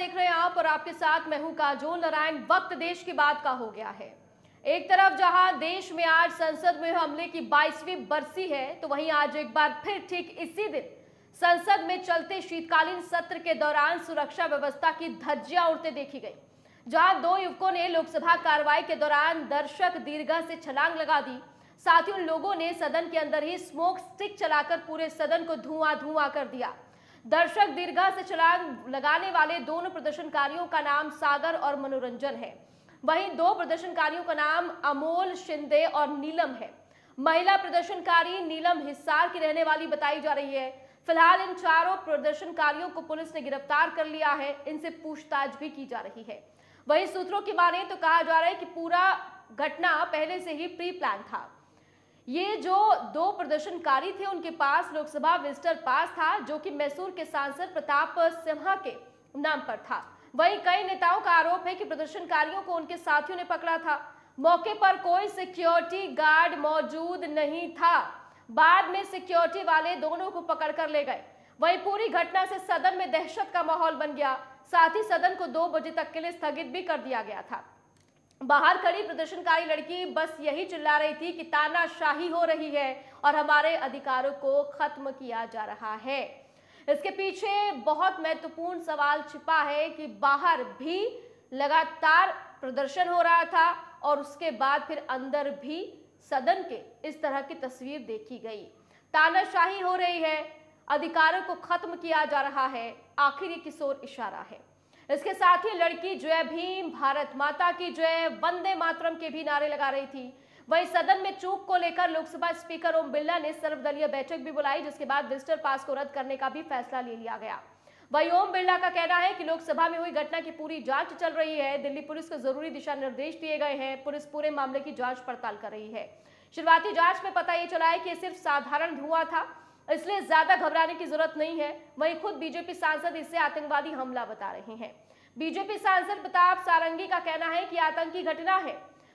देख रहे हैं आप और आपके साथ मैं हूं काजोल नारायण। वक्त देश की बात का हो गया है। एक तरफ जहां देश में आज संसद में हमले की 22वीं बरसी है, तो वहीं आज एक बार फिर ठीक इसी दिन संसद में चलते शीतकालीन सत्र के दौरान सुरक्षा व्यवस्था की धज्जियां उड़ते देखी गई, जहां दो युवकों ने लोकसभा कार्रवाई के दौरान दर्शक दीर्घा से छलांग लगा दी। साथ ही उन लोगों ने सदन के अंदर ही स्मोक स्टिक चलाकर पूरे सदन को धुआं कर दिया। दर्शक दीर्घा से छलांग लगाने वाले दोनों प्रदर्शनकारियों का नाम सागर और मनोरंजन है। वहीं दो प्रदर्शनकारियों का नाम अमोल शिंदे और नीलम है। महिला प्रदर्शनकारी नीलम हिसार की रहने वाली बताई जा रही है। फिलहाल इन चारों प्रदर्शनकारियों को पुलिस ने गिरफ्तार कर लिया है। इनसे पूछताछ भी की जा रही है। वहीं सूत्रों की माने तो कहा जा रहा है कि पूरा घटना पहले से ही प्री प्लान था। ये जो दो प्रदर्शनकारी थे उनके पास लोकसभा विजिटर पास था, जो कि मैसूर के सांसद प्रताप सिम्हा के नाम पर था। वहीं कई नेताओं का आरोप है कि प्रदर्शनकारियों को उनके साथियों ने पकड़ा था। मौके पर कोई सिक्योरिटी गार्ड मौजूद नहीं था। बाद में सिक्योरिटी वाले दोनों को पकड़कर ले गए। वहीं पूरी घटना से सदन में दहशत का माहौल बन गया। साथ ही सदन को 2 बजे तक के लिए स्थगित भी कर दिया गया था। बाहर खड़ी प्रदर्शनकारी लड़की बस यही चिल्ला रही थी कि तानाशाही हो रही है और हमारे अधिकारों को खत्म किया जा रहा है। इसके पीछे बहुत महत्वपूर्ण सवाल छिपा है कि बाहर भी लगातार प्रदर्शन हो रहा था और उसके बाद फिर अंदर भी सदन के इस तरह की तस्वीर देखी गई। तानाशाही हो रही है, अधिकारों को खत्म किया जा रहा है, आखिर ये किस ओर इशारा है। इसके साथ ही लड़की जय भीम, भारत माता की जय, वंदे मातरम के भी नारे लगा रही थी। वहीं सदन में चूक को लेकर लोकसभा स्पीकर ओम बिरला ने सर्वदलीय बैठक भी बुलाई, जिसके बाद विजिटर पास को रद्द करने का भी फैसला ले लिया गया। वहीं ओम बिरला का कहना है कि लोकसभा में हुई घटना की पूरी जांच चल रही है। दिल्ली पुलिस को जरूरी दिशा निर्देश दिए गए हैं। पुलिस पूरे मामले की जांच पड़ताल कर रही है। शुरुआती जांच में पता ये चला है कि सिर्फ साधारण धुआं था, इसलिए ज्यादा घबराने की जरूरत नहीं है। वहीं खुद बीजेपी सांसद इसे आतंकवादी हमला बता रहे हैं। बीजेपी सांसद प्रताप सारंगी का कहना है कि आतंकी घटना है।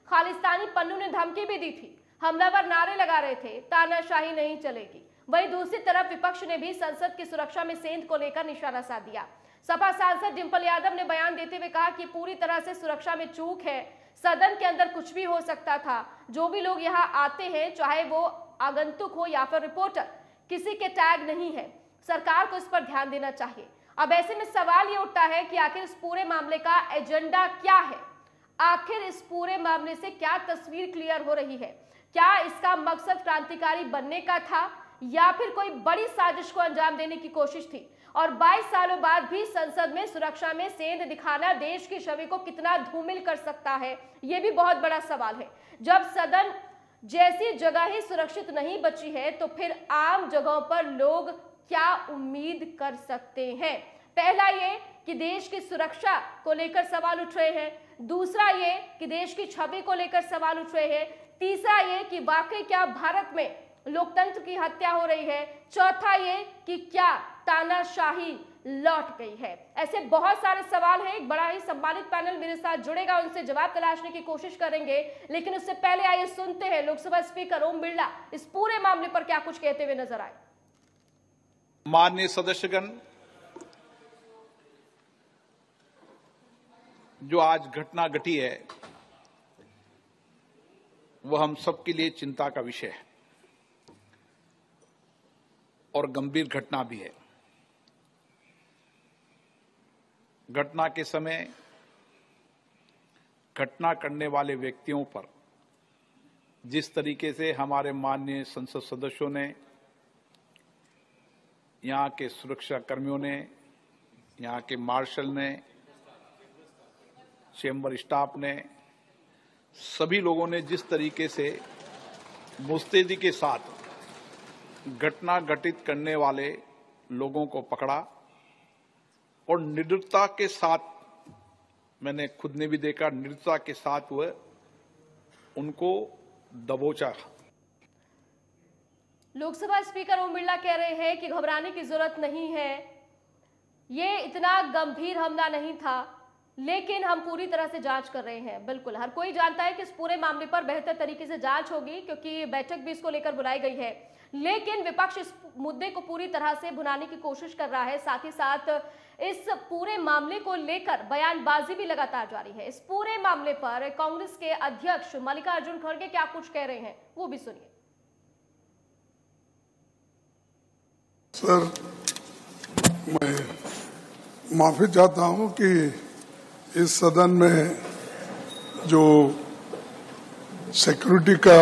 खालिस्तानी पन्नू ने धमकी भी दी थी, हमलावर नारे लगा रहे थे, तानाशाही नहीं चलेगी। वहीं दूसरी तरफ विपक्ष ने भी संसद की सुरक्षा में सेंध को लेकर निशाना साध दिया। सपा सांसद डिम्पल यादव ने बयान देते हुए कहा कि पूरी तरह से सुरक्षा में चूक है। सदन के अंदर कुछ भी हो सकता था। जो भी लोग यहाँ आते हैं, चाहे वो आगंतुक हो या फिर रिपोर्टर, किसी के टैग नहीं है। सरकार को इस पर ध्यान देना चाहिए। अब ऐसे में सवाल ये उठता है कि आखिर इस पूरे मामले का एजेंडा क्या है? आखिर इस पूरे मामले से क्या तस्वीर क्लियर हो रही है? क्या इसका मकसद क्रांतिकारी बनने का था या फिर कोई बड़ी साजिश को अंजाम देने की कोशिश थी? और 22 सालों बाद भी संसद में सुरक्षा में सेंध दिखाना देश की छवि को कितना धूमिल कर सकता है, ये भी बहुत बड़ा सवाल है। जब सदन जैसी जगह ही सुरक्षित नहीं बची है, तो फिर आम जगहों पर लोग क्या उम्मीद कर सकते हैं? पहला ये कि देश की सुरक्षा को लेकर सवाल उठ रहे हैं। दूसरा ये कि देश की छवि को लेकर सवाल उठ रहे हैं। तीसरा ये कि वाकई क्या भारत में लोकतंत्र की हत्या हो रही है। चौथा ये कि क्या तानाशाही लौट गई है। ऐसे बहुत सारे सवाल हैं। एक बड़ा ही सम्मानित पैनल मेरे साथ जुड़ेगा, उनसे जवाब तलाशने की कोशिश करेंगे। लेकिन उससे पहले आइए सुनते हैं लोकसभा स्पीकर ओम बिरला इस पूरे मामले पर क्या कुछ कहते हुए नजर आए। माननीय सदस्यगण, जो आज घटना घटी है वो हम सबके लिए चिंता का विषय है और गंभीर घटना भी है। घटना के समय घटना करने वाले व्यक्तियों पर जिस तरीके से हमारे माननीय संसद सदस्यों ने, यहाँ के सुरक्षा कर्मियों ने, यहाँ के मार्शल ने, चेंबर स्टाफ ने, सभी लोगों ने जिस तरीके से मुस्तैदी के साथ घटना घटित करने वाले लोगों को पकड़ा और निडरता के साथ, मैंने खुद ने भी देखा, निडरता के साथ वह उनको दबोचा। लोकसभा स्पीकर ओम बिरला कह रहे हैं कि घबराने की जरूरत नहीं है, ये इतना गंभीर हमला नहीं था, लेकिन हम पूरी तरह से जांच कर रहे हैं। बिल्कुल हर कोई जानता है कि इस पूरे मामले पर बेहतर तरीके से जांच होगी, क्योंकि बैठक भी इसको लेकर बुलाई गई है। लेकिन विपक्ष इस मुद्दे को पूरी तरह से भुनाने की कोशिश कर रहा है। साथ ही साथ इस पूरे मामले को लेकर बयानबाजी भी लगातार जारी है। इस पूरे मामले पर कांग्रेस के अध्यक्ष मल्लिकार्जुन खड़गे क्या कुछ कह रहे हैं वो भी सुनिए। सर, मैं माफी चाहता हूं कि इस सदन में जो सिक्योरिटी का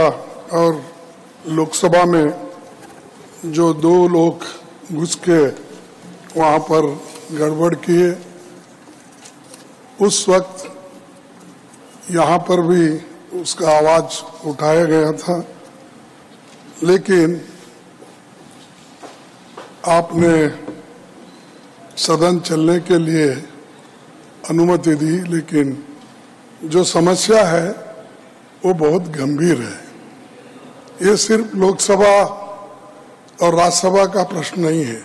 और लोकसभा में जो दो लोग घुस के वहां पर गड़बड़ किए, उस वक्त यहां पर भी उसका आवाज उठाया गया था, लेकिन आपने सदन चलने के लिए अनुमति दी। लेकिन जो समस्या है वो बहुत गंभीर है, ये सिर्फ लोकसभा और राज्यसभा का प्रश्न नहीं है।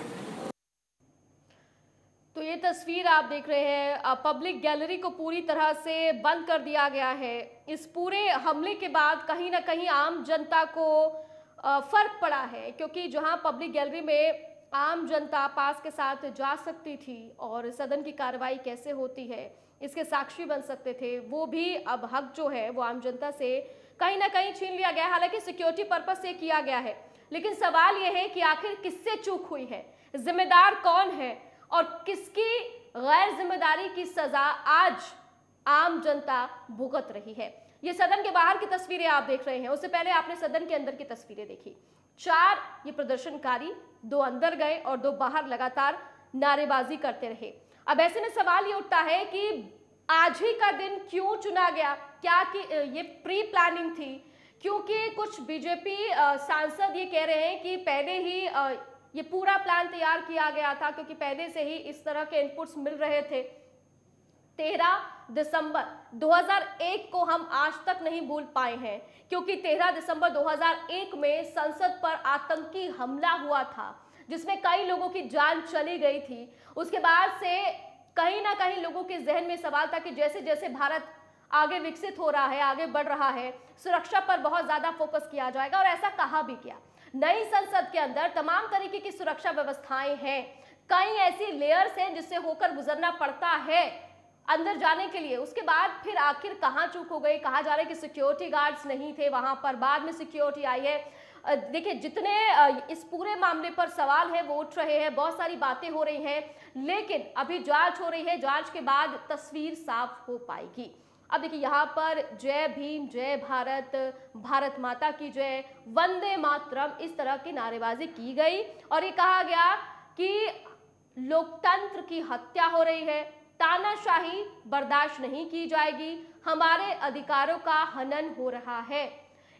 तो ये तस्वीर आप देख रहे हैं, पब्लिक गैलरी को पूरी तरह से बंद कर दिया गया है। इस पूरे हमले के बाद कहीं ना कहीं आम जनता को फर्क पड़ा है, क्योंकि जहां पब्लिक गैलरी में आम जनता पास के साथ जा सकती थी और सदन की कार्रवाई कैसे होती है इसके साक्षी बन सकते थे, वो भी अब हक जो है वो आम जनता से कहीं ना कहीं छीन लिया गया। हालांकि सिक्योरिटी पर्पस से किया गया है, लेकिन सवाल यह है कि आखिर किससे चूक हुई है, जिम्मेदार कौन है और किसकी गैर जिम्मेदारी की सजा आज आम जनता भुगत रही है। ये सदन के बाहर की तस्वीरें आप देख रहे हैं, उससे पहले आपने सदन के अंदर की तस्वीरें देखी। चार ये प्रदर्शनकारी, दो अंदर गए और दो बाहर लगातार नारेबाजी करते रहे। अब ऐसे में सवाल ये उठता है कि आज ही का दिन क्यों चुना गया, क्या कि ये प्री प्लानिंग थी? क्योंकि कुछ बीजेपी सांसद ये कह रहे हैं कि पहले ही ये पूरा प्लान तैयार किया गया था, क्योंकि पहले से ही इस तरह के इनपुट्स मिल रहे थे। 13 दिसंबर 2001 को हम आज तक नहीं भूल पाए हैं, क्योंकि 13 दिसंबर 2001 में संसद पर आतंकी हमला हुआ था, जिसमें कई लोगों की जान चली गई थी। उसके बाद से कहीं ना कहीं लोगों के जहन में सवाल था कि जैसे जैसे भारत आगे विकसित हो रहा है, आगे बढ़ रहा है, सुरक्षा पर बहुत ज्यादा फोकस किया जाएगा, और ऐसा कहा भी गया। नई संसद के अंदर तमाम तरीके की सुरक्षा व्यवस्थाएं हैं, कई ऐसी लेयर्स हैं जिससे होकर गुजरना पड़ता है अंदर जाने के लिए। उसके बाद फिर आखिर कहाँ चूक हो गई? कहा जा रहा है कि सिक्योरिटी गार्ड्स नहीं थे वहां पर, बाद में सिक्योरिटी आई है। देखिए, जितने इस पूरे मामले पर सवाल है वो उठ रहे हैं, बहुत सारी बातें हो रही हैं, लेकिन अभी जांच हो रही है, जांच के बाद तस्वीर साफ हो पाएगी। अब देखिए, यहाँ पर जय भीम, जय भारत, भारत माता की जय, वंदे मातरम, इस तरह की नारेबाजी की गई और ये कहा गया कि लोकतंत्र की हत्या हो रही है, तानाशाही बर्दाश्त नहीं की जाएगी, हमारे अधिकारों का हनन हो रहा है।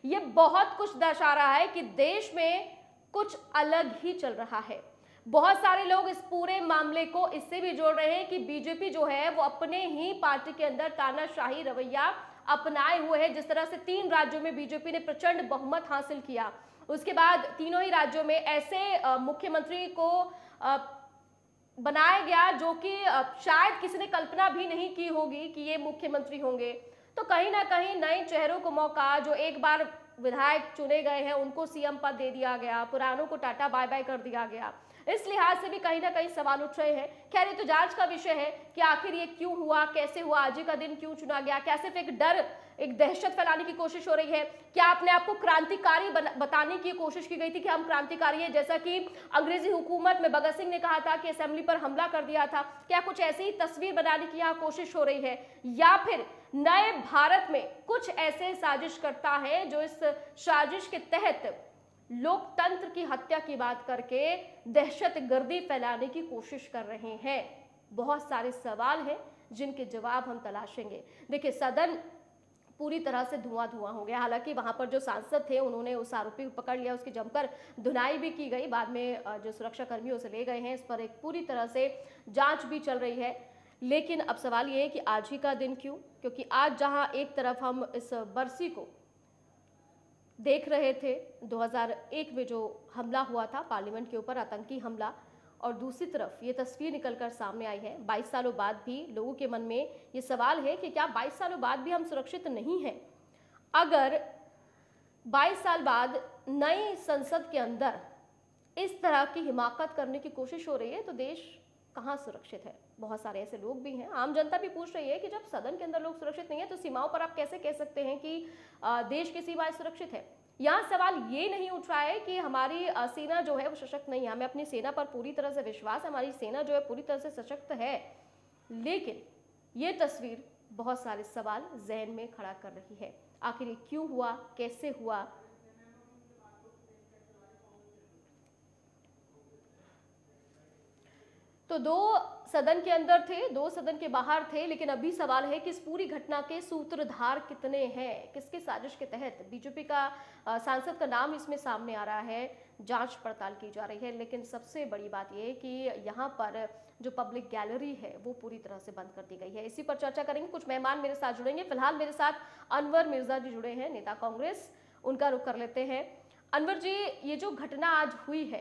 ये बहुत कुछ दर्शा रहा है कि देश में कुछ अलग ही चल रहा है। बहुत सारे लोग इस पूरे मामले को इससे भी जोड़ रहे हैं कि बीजेपी जो है वो अपने ही पार्टी के अंदर तानाशाही रवैया अपनाए हुए है। जिस तरह से 3 राज्यों में बीजेपी ने प्रचंड बहुमत हासिल किया, उसके बाद तीनों ही राज्यों में ऐसे मुख्यमंत्री को बनाया गया जो कि शायद किसी ने कल्पना भी नहीं की होगी कि ये मुख्यमंत्री होंगे। तो कहीं ना कहीं नए चेहरों को मौका, जो एक बार विधायक चुने गए हैं उनको सीएम पद दे दिया गया, पुरानों को टाटा बाय बाय कर दिया गया, इस लिहाज से भी कहीं ना कहीं सवाल उठ रहे हैं। खैर, ये तो जांच का विषय है कि आखिर ये क्यों हुआ, कैसे हुआ, आज ही का दिन क्यों चुना गया, क्या सिर्फ एक डर, एक दहशत फैलाने की कोशिश हो रही है, क्या अपने आप को क्रांतिकारी बताने की कोशिश की गई थी कि हम क्रांतिकारी हैं, जैसा कि अंग्रेजी हुकूमत में भगत सिंह ने कहा था कि असेंबली पर हमला कर दिया था, क्या कुछ ऐसी ही तस्वीर बनाने की यहाँ कोशिश हो रही है, या फिर नए भारत में कुछ ऐसे साजिशकर्ता हैं जो इस साजिश के तहत लोकतंत्र की हत्या की बात करके दहशतगर्दी फैलाने की कोशिश कर रहे हैं। बहुत सारे सवाल हैं जिनके जवाब हम तलाशेंगे। देखिए, सदन पूरी तरह से धुआं हो गया। हालांकि वहां पर जो सांसद थे उन्होंने उस आरोपी को पकड़ लिया, उसकी जमकर धुनाई भी की गई, बाद में जो सुरक्षाकर्मी उसे ले गए हैं। इस पर एक पूरी तरह से जांच भी चल रही है, लेकिन अब सवाल ये है कि आज ही का दिन क्यों? क्योंकि आज जहां एक तरफ हम इस बरसी को देख रहे थे, 2001 में जो हमला हुआ था पार्लियामेंट के ऊपर, आतंकी हमला, और दूसरी तरफ ये तस्वीर निकलकर सामने आई है। 22 सालों बाद भी लोगों के मन में ये सवाल है कि क्या 22 सालों बाद भी हम सुरक्षित नहीं हैं? अगर 22 साल बाद नई संसद के अंदर इस तरह की हिमाकत करने की कोशिश हो रही है तो देश कहाँ सुरक्षित है। बहुत सारे ऐसे लोग भी हैं, आम जनता भी पूछ रही है कि जब सदन के अंदर लोग सुरक्षित नहीं है तो सीमाओं पर आप कैसे कह सकते हैं कि देश की सीमाएं सुरक्षित है। यहाँ सवाल ये नहीं उठ रहा है कि हमारी सेना जो है वो सशक्त नहीं है, हमें अपनी सेना पर पूरी तरह से विश्वास, हमारी सेना जो है पूरी तरह से सशक्त है, लेकिन ये तस्वीर बहुत सारे सवाल जहन में खड़ा कर रही है। आखिर ये क्यों हुआ, कैसे हुआ, तो दो सदन के अंदर थे, दो सदन के बाहर थे, लेकिन अभी सवाल है कि इस पूरी घटना के सूत्रधार कितने हैं, किसकी साजिश के तहत बीजेपी का सांसद का नाम इसमें सामने आ रहा है, जांच पड़ताल की जा रही है। लेकिन सबसे बड़ी बात यह है कि यहाँ पर जो पब्लिक गैलरी है वो पूरी तरह से बंद कर दी गई है। इसी पर चर्चा करेंगे, कुछ मेहमान मेरे साथ जुड़ेंगे। फिलहाल मेरे साथ अनवर मिर्जा जी जुड़े हैं, नेता कांग्रेस, उनका रुख कर लेते हैं। अनवर जी, ये जो घटना आज हुई है,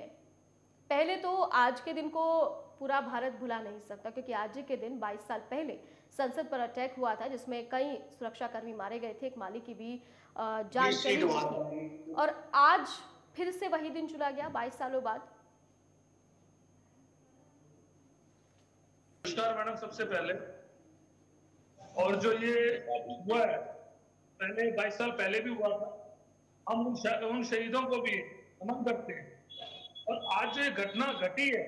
पहले तो आज के दिन को पूरा भारत भुला नहीं सकता, क्योंकि आज के दिन 22 साल पहले संसद पर अटैक हुआ था जिसमें कई सुरक्षाकर्मी मारे गए थे, एक माली की भी जान चली थी, और आज फिर से वही दिन चला गया 22 सालों बाद। नमस्कार मैडम, सबसे पहले और जो ये हुआ है पहले 22 साल पहले भी हुआ था, हम उन शहीदों को भी नमन करते हैं, और आज जो ये घटना घटी है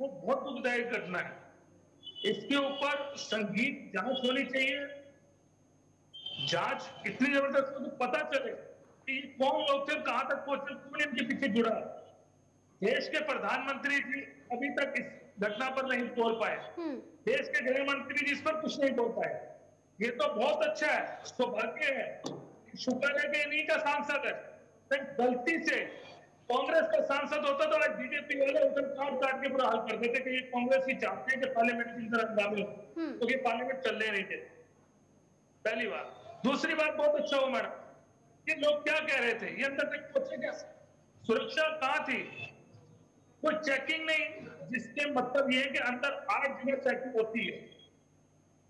वो बहुत दुखदायक घटना है। इसके ऊपर संगीत जांच होनी चाहिए, जांच इतनी जबरदस्त तो पता चले कि कौन लोग थे, कहां तक पहुंचे, कौन इनके पीछे जुड़ा। देश के प्रधानमंत्री जी अभी तक इस घटना पर नहीं बोल पाए, देश के गृह मंत्री जी इस पर कुछ नहीं बोल पाए, ये तो बहुत अच्छा है, सौभाग्य है, शुक्र है कि इन्हीं का सांसद है। गलती से कांग्रेस का सांसद होता तो आज बीजेपी वाले उधर काट के पूरा हाल कर देते कि ये कांग्रेस ही चाहते हैं कि पार्लियामेंट की तरह अंदाजे हो, तो ये पार्लियामेंट चलने नहीं देते, पहली बात। दूसरी बात, बहुत अच्छा हुआ मैडम कि लोग क्या कह रहे थे, ये अंदर तक पहुंचे कैसे, सुरक्षा कहाँ थी, कोई चेकिंग नहीं, जिसके मतलब ये है कि अंदर 8 जगह चेकिंग होती है,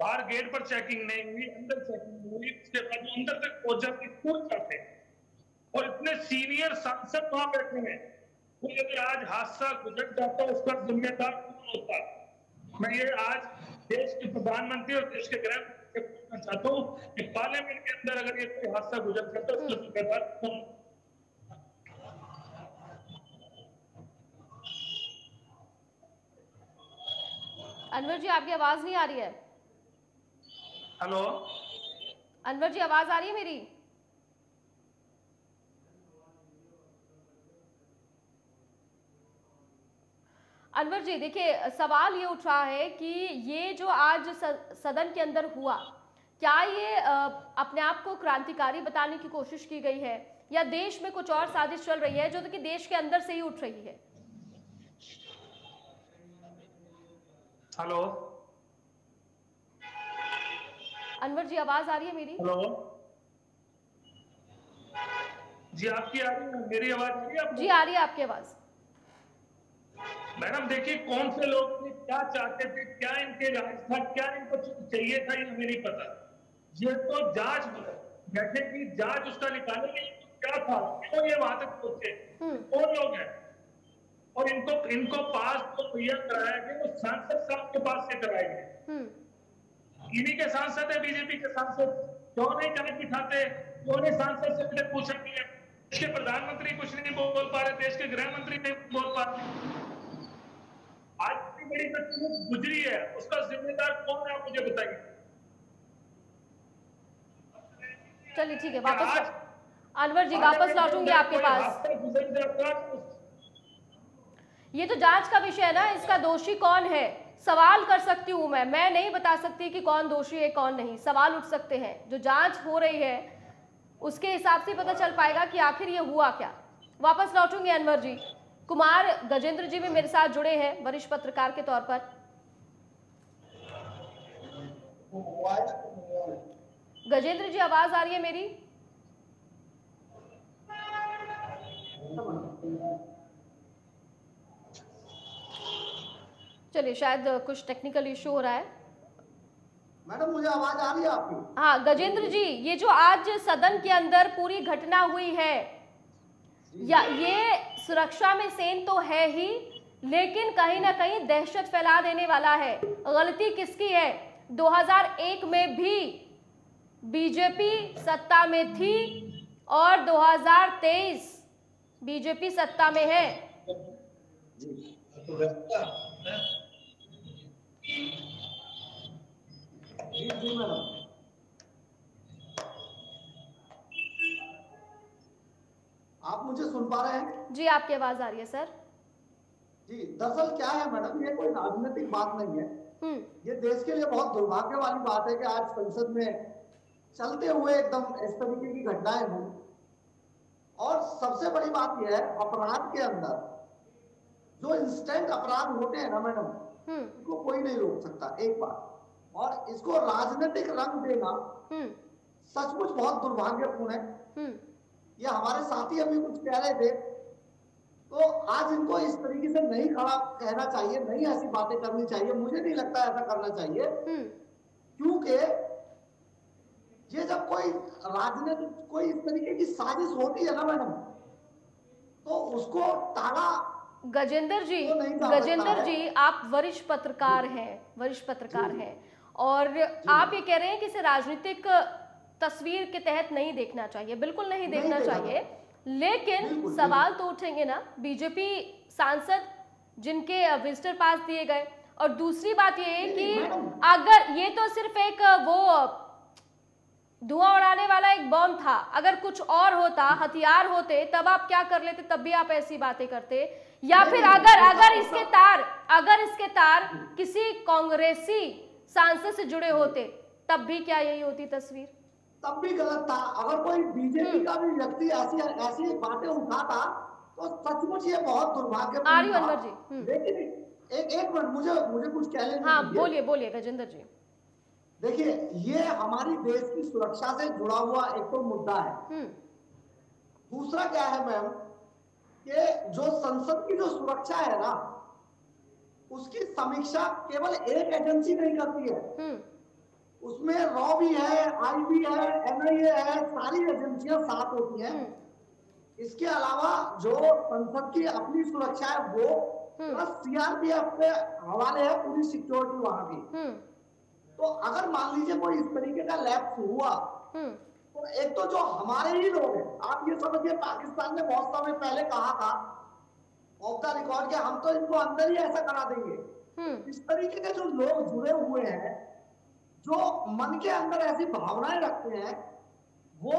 बाहर गेट पर चेकिंग नहीं हुई, अंदर चेकिंग हुई, उसके बाद अंदर तक पहुंच जाती कूद जाते, और इतने सीनियर सांसद वहां बैठे हैं, कोई अगर आज हादसा गुजर जाता उसका जिम्मेदार कौन होता। मैं ये आज देश के प्रधानमंत्री और देश के गृह मंत्री पूछना चाहता हूँ कि पार्लियामेंट के अंदर अगर ये कोई हादसा गुजर जाता उसका जिम्मेदार कौन। अनवर जी, आपकी आवाज नहीं आ रही है। हेलो अनवर जी, आवाज आ रही है मेरी? अनवर जी देखिए, सवाल ये उठ रहा है कि ये जो आज सदन के अंदर हुआ, क्या ये अपने आप को क्रांतिकारी बताने की कोशिश की गई है, या देश में कुछ और साजिश चल रही है जो कि देश के अंदर से ही उठ रही है? हेलो अनवर जी, आवाज आ रही है मेरी? हेलो जी, आपकी आ रही है, मेरी आवाज आ रही है? जी आ रही है आपकी आवाज। मैडम देखिए, कौन से लोग थे, क्या चाहते थे, क्या इनके राज था, क्या इनको चाहिए था, ये हमें नहीं पता। ये तो जांच बैठे की जांच उसका निकालेगी, क्या था, क्यों ये वहां तक पहुंचे, कौन लोग हैं, और इनको इनको पास तो मुहैया कराया गया, वो सांसद साहब के पास से कराए गए, इन्हीं के सांसद है बीजेपी के सांसद, क्यों नहीं जांच बिठाते, क्यों नहीं सांसद से मुझे पूछा गया। देश के प्रधानमंत्री कुछ नहीं बोल पा रहे, देश के गृह मंत्री नहीं बोल पा रहे, आज की बड़ी तकलीफ गुजरी है, उसका जिम्मेदार कौन है, आप मुझे बताइए। चलिए ठीक है, वापस अनवर जी वापस लौटूंगी आपके पास। ये तो जांच का विषय है ना, इसका दोषी कौन है, सवाल कर सकती हूँ मैं नहीं बता सकती कि कौन दोषी है कौन नहीं, सवाल उठ सकते हैं, जो जांच हो रही है उसके हिसाब से पता चल पाएगा कि आखिर ये हुआ क्या। वापस लौटूंगी अनवर जी। कुमार गजेंद्र जी भी मेरे साथ जुड़े हैं, वरिष्ठ पत्रकार के तौर पर। गजेंद्र जी, आवाज आ रही है मेरी? चलिए, शायद कुछ टेक्निकल इश्यू हो रहा है। मैडम मुझे आवाज आ रही है आपको? हाँ गजेंद्र जी, ये जो आज सदन के अंदर पूरी घटना हुई है, या ये सुरक्षा में सेन तो है ही, लेकिन कहीं ना कहीं दहशत फैला देने वाला है। गलती किसकी है? 2001 में भी बीजेपी सत्ता में थी और 2023 बीजेपी सत्ता में है। आप मुझे सुन पा रहे हैं? जी, आपकी आवाज आ रही है सर। जी, दरअसल क्या है मैडम, ये कोई राजनीतिक बात नहीं है। ये देश के लिए बहुत दुर्भाग्य वाली बात है कि आज संसद में चलते हुए एकदम इस तरीके की घटनाएं हुई। और सबसे बड़ी बात यह है, अपराध के अंदर जो इंस्टेंट अपराध होते हैं ना मैडम, इसको कोई नहीं रोक सकता एक बार, और इसको राजनीतिक रंग देना सचमुच बहुत दुर्भाग्यपूर्ण है। ये हमारे साथी अभी कुछ कह रहे थे, तो आज इनको इस तरीके से नहीं खड़ा कहना चाहिए, नहीं ऐसी बातें करनी चाहिए, मुझे नहीं लगता ऐसा करना चाहिए। क्योंकि ये जब कोई राजनीतिक कोई इस तरीके की साजिश होती है ना मैडम, तो उसको टाला। गजेंद्र जी, गजेंद्र जी, आप वरिष्ठ पत्रकार हैं, वरिष्ठ पत्रकार हैं, और आप ये कह रहे हैं कि इसे राजनीतिक तस्वीर के तहत नहीं देखना चाहिए। बिल्कुल नहीं देखना चाहिए, लेकिन सवाल तो उठेंगे ना। बीजेपी सांसद जिनके विजिटर पास दिए गए, और दूसरी बात ये है कि अगर ये तो सिर्फ एक वो धुआं उड़ाने वाला एक बम था, अगर कुछ और होता, हथियार होते, तब आप क्या कर लेते, तब भी आप ऐसी बातें करते। या फिर अगर इसके तार किसी कांग्रेसी सांसद से जुड़े होते, तब भी क्या यही होती तस्वीर? तब भी गलत था। अगर कोई बीजेपी का भी व्यक्ति ऐसी बातें उठाता तो सचमुच ये बहुत दुर्भाग्यपूर्ण था। लेकिन एक मिनट, मुझे कुछ चैलेंज। हाँ, बोलिए गजेंद्र जी। देखिए, ये हमारी देश की सुरक्षा से जुड़ा हुआ एक तो मुद्दा है। दूसरा क्या है मैम, कि जो संसद की जो सुरक्षा है ना, उसकी समीक्षा केवल एक एजेंसी नहीं करती है, उसमें रॉ भी है, आई भी है, एनआईए है, सारी एजेंसियां साथ होती हैं। इसके अलावा जो संसद की अपनी सुरक्षा है वो सीआरपीएफ के हवाले है, पूरी सिक्योरिटी वहां की। तो अगर मान लीजिए कोई इस तरीके का लैप्स हुआ, तो एक तो जो हमारे ही लोग हैं, आप ये समझिए, पाकिस्तान ने बहुत समय पहले कहा था ऑफ द रिकॉर्ड के हम तो इनको अंदर ही ऐसा करा देंगे। इस तरीके के जो लोग जुड़े हुए हैं, जो मन के अंदर ऐसी भावनाएं रखते हैं, वो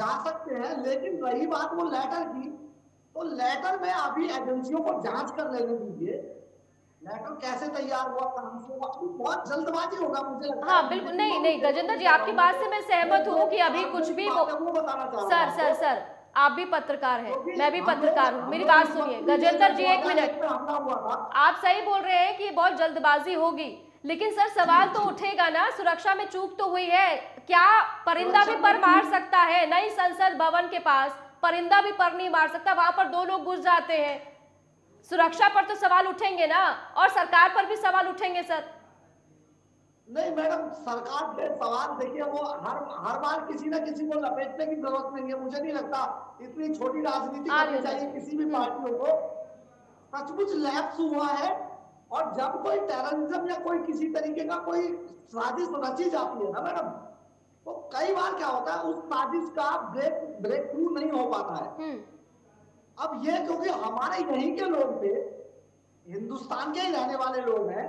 जा सकते हैं। लेकिन रही बात वो लेटर की, तो लेटर में अभी एजेंसियों को जांच कर लेने दीजिए, लेटर कैसे तैयार हुआ, कहां से हुआ। बहुत जल्दबाजी होगा मुझे लगता है। हाँ, बिल्कुल। नहीं गजेंद्र जी, आपकी बात से मैं सहमत हूँ कि अभी कुछ भी सर आप भी पत्रकार हैं, मैं भी पत्रकार हूँ, मेरी बात सुनिए। गजेंद्र जी, एक मिनट, आप सही बोल रहे हैं कि बहुत जल्दबाजी होगी, लेकिन सर सवाल तो उठेगा ना। सुरक्षा में चूक तो हुई है, क्या परिंदा भी पर मार सकता है? नहीं, संसद भवन के पास परिंदा भी पर नहीं मार सकता, वहां पर दो लोग घुस जाते हैं। सुरक्षा पर तो सवाल उठेंगे ना, और सरकार पर भी सवाल उठेंगे सर। नहीं मैडम, सरकार पे सवाल देखिए, वो हर बार किसी ना किसी को लपेटने की जरूरत नहीं है। मुझे नहीं लगता इतनी छोटी राजनीति करनी चाहिए किसी भी पार्टियों को। सचमुच लैप्स हुआ है, और जब कोई टेररिज्म या कोई किसी तरीके का कोई साजिश रची जाती है ना मैडम, तो कई बार क्या होता है, उस साजिश का ब्रेक थ्रू नहीं हो पाता है। अब ये क्योंकि हमारे यहीं के लोग थे, हिंदुस्तान के ही रहने वाले लोग हैं,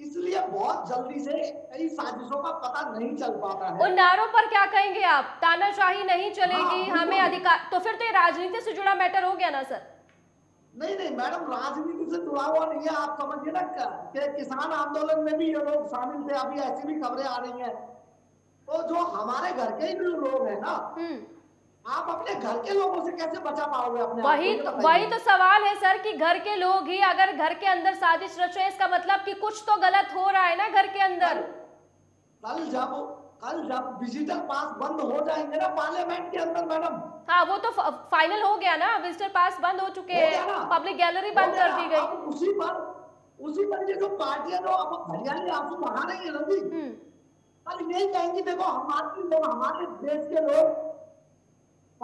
इसलिए बहुत जल्दी से कई साजिशों का पता नहीं चल पाता है। उन नारों पर क्या कहेंगे आप, तानाशाही नहीं चलेगी, हमें अधिकार, तो फिर तो ये राजनीति से जुड़ा मैटर हो गया ना सर। नहीं मैडम, राजनीति से जुड़ा हुआ नहीं है। आप समझिए ना कि किसान आंदोलन में भी ये लोग शामिल थे, अभी ऐसी भी खबरें आ रही हैं। तो जो हमारे घर के ही लोग हैं ना, आप अपने घर के लोगों से कैसे बचा पाओगे अपने? वही तो सवाल है सर, कि घर के लोग ही अगर घर के अंदर साजिश रचे, इसका मतलब कि कुछ तो गलत हो रहा है ना घर के अंदर। कल जब विजिटर पास बंद हो जाएंगे ना पार्लियामेंट के अंदर मैडम, हाँ वो तो फाइनल हो गया ना, विजिटर पास बंद हो चुके हैं, पब्लिक गैलरी बंद कर दी गई। उसी पर ये जो पार्टियां जो हरियाली आपको मना रही है ना जी, कल यही कहेंगी, देखो हमारे देश के लोग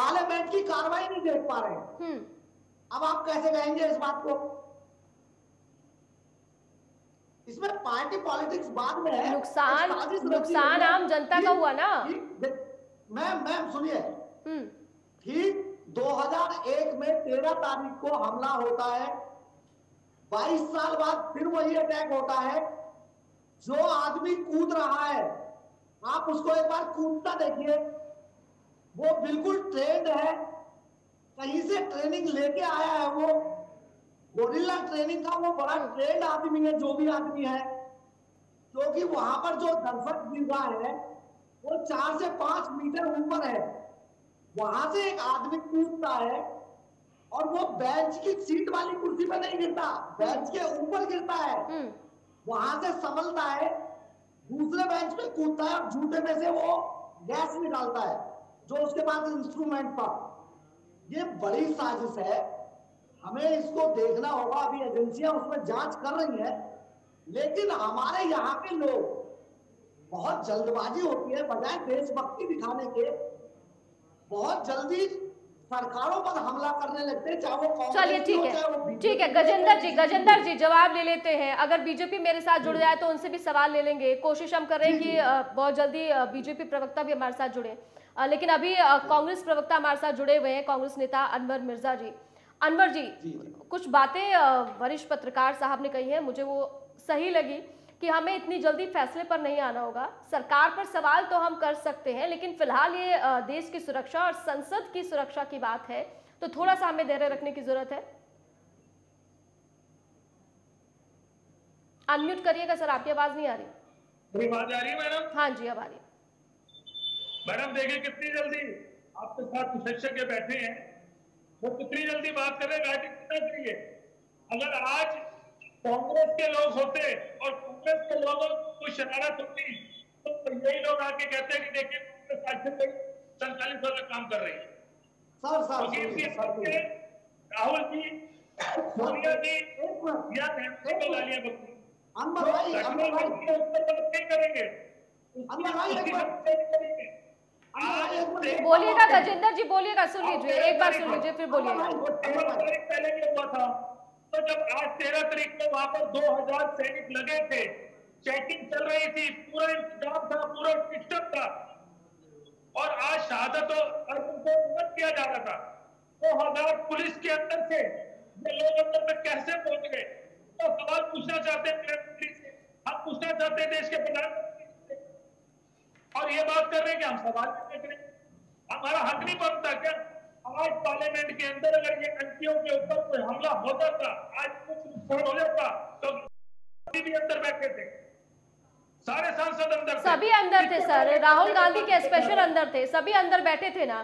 पार्लियामेंट की कार्रवाई नहीं देख पा रहे। अब आप कैसे कहेंगे इस बात को? इसमें पार्टी पॉलिटिक्स बाद में है। नुकसान आम जनता का हुआ ना। मैम सुनिए, ठीक 2001 में 13 तारीख को हमला होता है, 22 साल बाद फिर वही अटैक होता है। जो आदमी कूद रहा है आप उसको एक बार कूदता देखिए, वो बिल्कुल ट्रेंड है, कहीं से ट्रेनिंग लेके आया है, वो गोरिल्ला ट्रेनिंग का वो बड़ा ट्रेंड आदमी है जो भी आदमी है, क्योंकि वहां पर जो दर्शक गिर रहा है वो 4 से 5 मीटर ऊपर है। वहां से एक आदमी कूदता है और वो बेंच की सीट वाली कुर्सी पर नहीं गिरता, बेंच के ऊपर गिरता है, वहां से संभलता है, दूसरे बेंच पे कूदता है और जूते में से वो गैस निकालता है जो उसके पास इंस्ट्रूमेंट था। ये बड़ी साजिश है, हमें इसको देखना होगा। अभी एजेंसियां उसमें जांच कर रही हैं, लेकिन हमारे यहाँ के लोग बहुत जल्दबाजी होती है, बजाय देशभक्ति दिखाने के बहुत जल्दी सरकारों पर हमला करने लगते हैं, चाहे वो। चलिए ठीक है गजेंद्र जी जवाब ले लेते हैं। अगर बीजेपी मेरे साथ जुड़ जाए तो उनसे भी सवाल ले लेंगे, कोशिश हम कर रहे हैं कि बहुत जल्दी बीजेपी प्रवक्ता भी हमारे साथ जुड़े। लेकिन अभी कांग्रेस प्रवक्ता हमारे साथ जुड़े हुए हैं, कांग्रेस नेता अनवर मिर्जा जी। अनवर जी, कुछ बातें वरिष्ठ पत्रकार साहब ने कही है, मुझे वो सही लगी कि हमें इतनी जल्दी फैसले पर नहीं आना होगा। सरकार पर सवाल तो हम कर सकते हैं, लेकिन फिलहाल ये देश की सुरक्षा और संसद की सुरक्षा की बात है, तो थोड़ा सा हमें धैर्य रखने की जरूरत है। अनम्यूट करिएगा सर, आपकी आवाज नहीं आ रही। मेरी आवाज आ रही है मैडम? हाँ जी, अब आ रही है। मैडम देखिए कितनी जल्दी आपके साथ विशेषज्ञ बैठे हैं, वो कितनी जल्दी बात कर रहे हैं। अगर आज कांग्रेस के लोग होते और कांग्रेस के लोगों को शरारत होती तो यही लोग आके कहते हैं कि देखिए कांग्रेस 47 साल तक काम कर रही है। राहुल जी, सोनिया जी या करेंगे, बोलिएगा गजेंद्र जी, बोलिएगा, सुन लीजिए एक बार, सुन लीजिए फिर बोलिएगा। तो जब आज 13 तारीख को वहां पर 2000 सैनिक लगे थे, चेकिंग चल रही थी, पूरा इंतजाम था, पूरा सिस्टम था, और आज शहादत को मत किया जा रहा था। 2000 पुलिस के अंदर से ये लोग अंदर तक कैसे पहुंच गए? तो सवाल पूछना चाहते हैं हम, पूछना चाहते हैं देश के प्रधानमंत्री से, और ये बात कर रहे हैं कि हम सवाल नहीं देख रहे, हमारा हक नहीं बनता क्या? आज पार्लियामेंट के अंदर अगर ये एमपीओ के ऊपर कोई हमला होता था, आज कुछ नुकसान हो जाता, तो भी अंदर बैठे थे, सारे सांसद अंदर, सभी अंदर थे सर, राहुल गांधी के स्पेशल अंदर थे, सभी अंदर बैठे थे ना,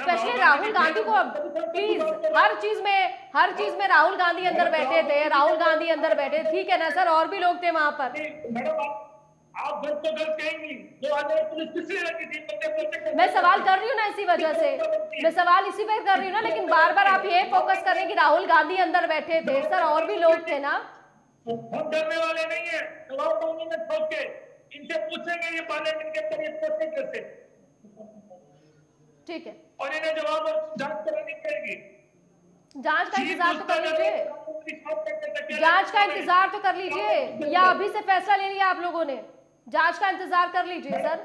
स्पेशली राहुल गांधी को। प्लीज, हर चीज में राहुल गांधी अंदर बैठे थे, ठीक है ना सर, और भी लोग थे वहां पर। आप गलत तो गलत कहेंगी, 2000 पुलिस किसने लगी थी? मैं सवाल कर रही हूँ ना, इसी वजह से मैं सवाल इसी पर कर रही हूँ ना, लेकिन बार बार आप ये फोकस कर रहे हैं कि राहुल गांधी अंदर बैठे थे। सर और भी लोग थे ना, हम डरने वाले नहीं है, सवाल पानी में ठोक के इनसे पूछेंगे ये पार्लियामेंट के अंदर ये प्रश्न कैसे, ठीक है, और इन्हें जवाब और जांच करानी पड़ेगी। जांच का इंतजार तो कर लीजिए या अभी से फैसला ले लिया आप लोगों ने? जांच का इंतजार कर लीजिए सर।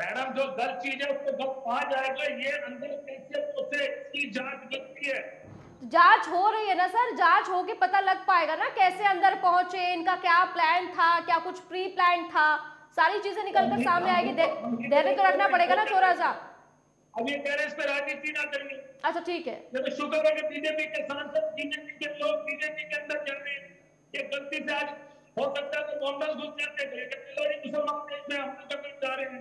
मैडम जो गलत चीज है उसको गलत कहा जाएगा, ये अंदर कैसे उससे की जांच गलती है? जांच हो रही है ना सर, जांच होके पता लग पाएगा ना कैसे अंदर पहुंचे, इनका क्या प्लान था, क्या कुछ प्री प्लान था, सारी चीजें निकल कर सामने आएगी। धैर्य तो रखना पड़ेगा ना थोड़ा सा, अभी टेरेस पे राजनीति ना करेंगे। अच्छा ठीक है, लेकिन शुक्र है कि बीजेपी के सांसद, बीजेपी के लोग बीजेपी के अंदर जा रहे हैं, ये गलती से आज हो सकता है तो कांग्रेस घुस जाते हैं, लेकिन मुसलमान देश में हम तो कर जा रहे हैं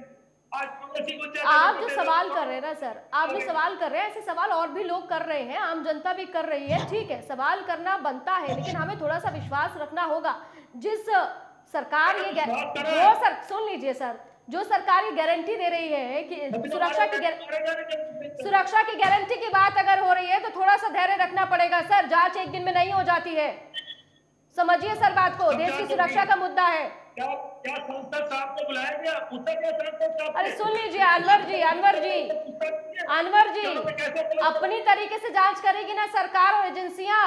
आज कांग्रेसी को जाते हैं। आप जो सवाल कर रहे हैं ना सर, आप जो सवाल कर रहे हैं, ऐसे सवाल और भी लोग कर रहे हैं, आम जनता भी कर रही है, ठीक है, सवाल करना बनता है, लेकिन हमें थोड़ा सा विश्वास रखना होगा। जिस सरकार ये वो सर सुन लीजिए सर, जो सरकार ये गारंटी दे रही है कि सुरक्षा की गारंटी की बात अगर हो रही है तो थोड़ा सा धैर्य रखना पड़ेगा सर। जांच एक दिन में नहीं हो जाती है, समझिए सर बात को, देश की सुरक्षा का मुद्दा है। क्या सांसद साहब को बुलाया गया? अरे सुन लीजिए अनवर जी, अनवर जी अपनी तरीके से जांच करेगी ना सरकार और एजेंसियां।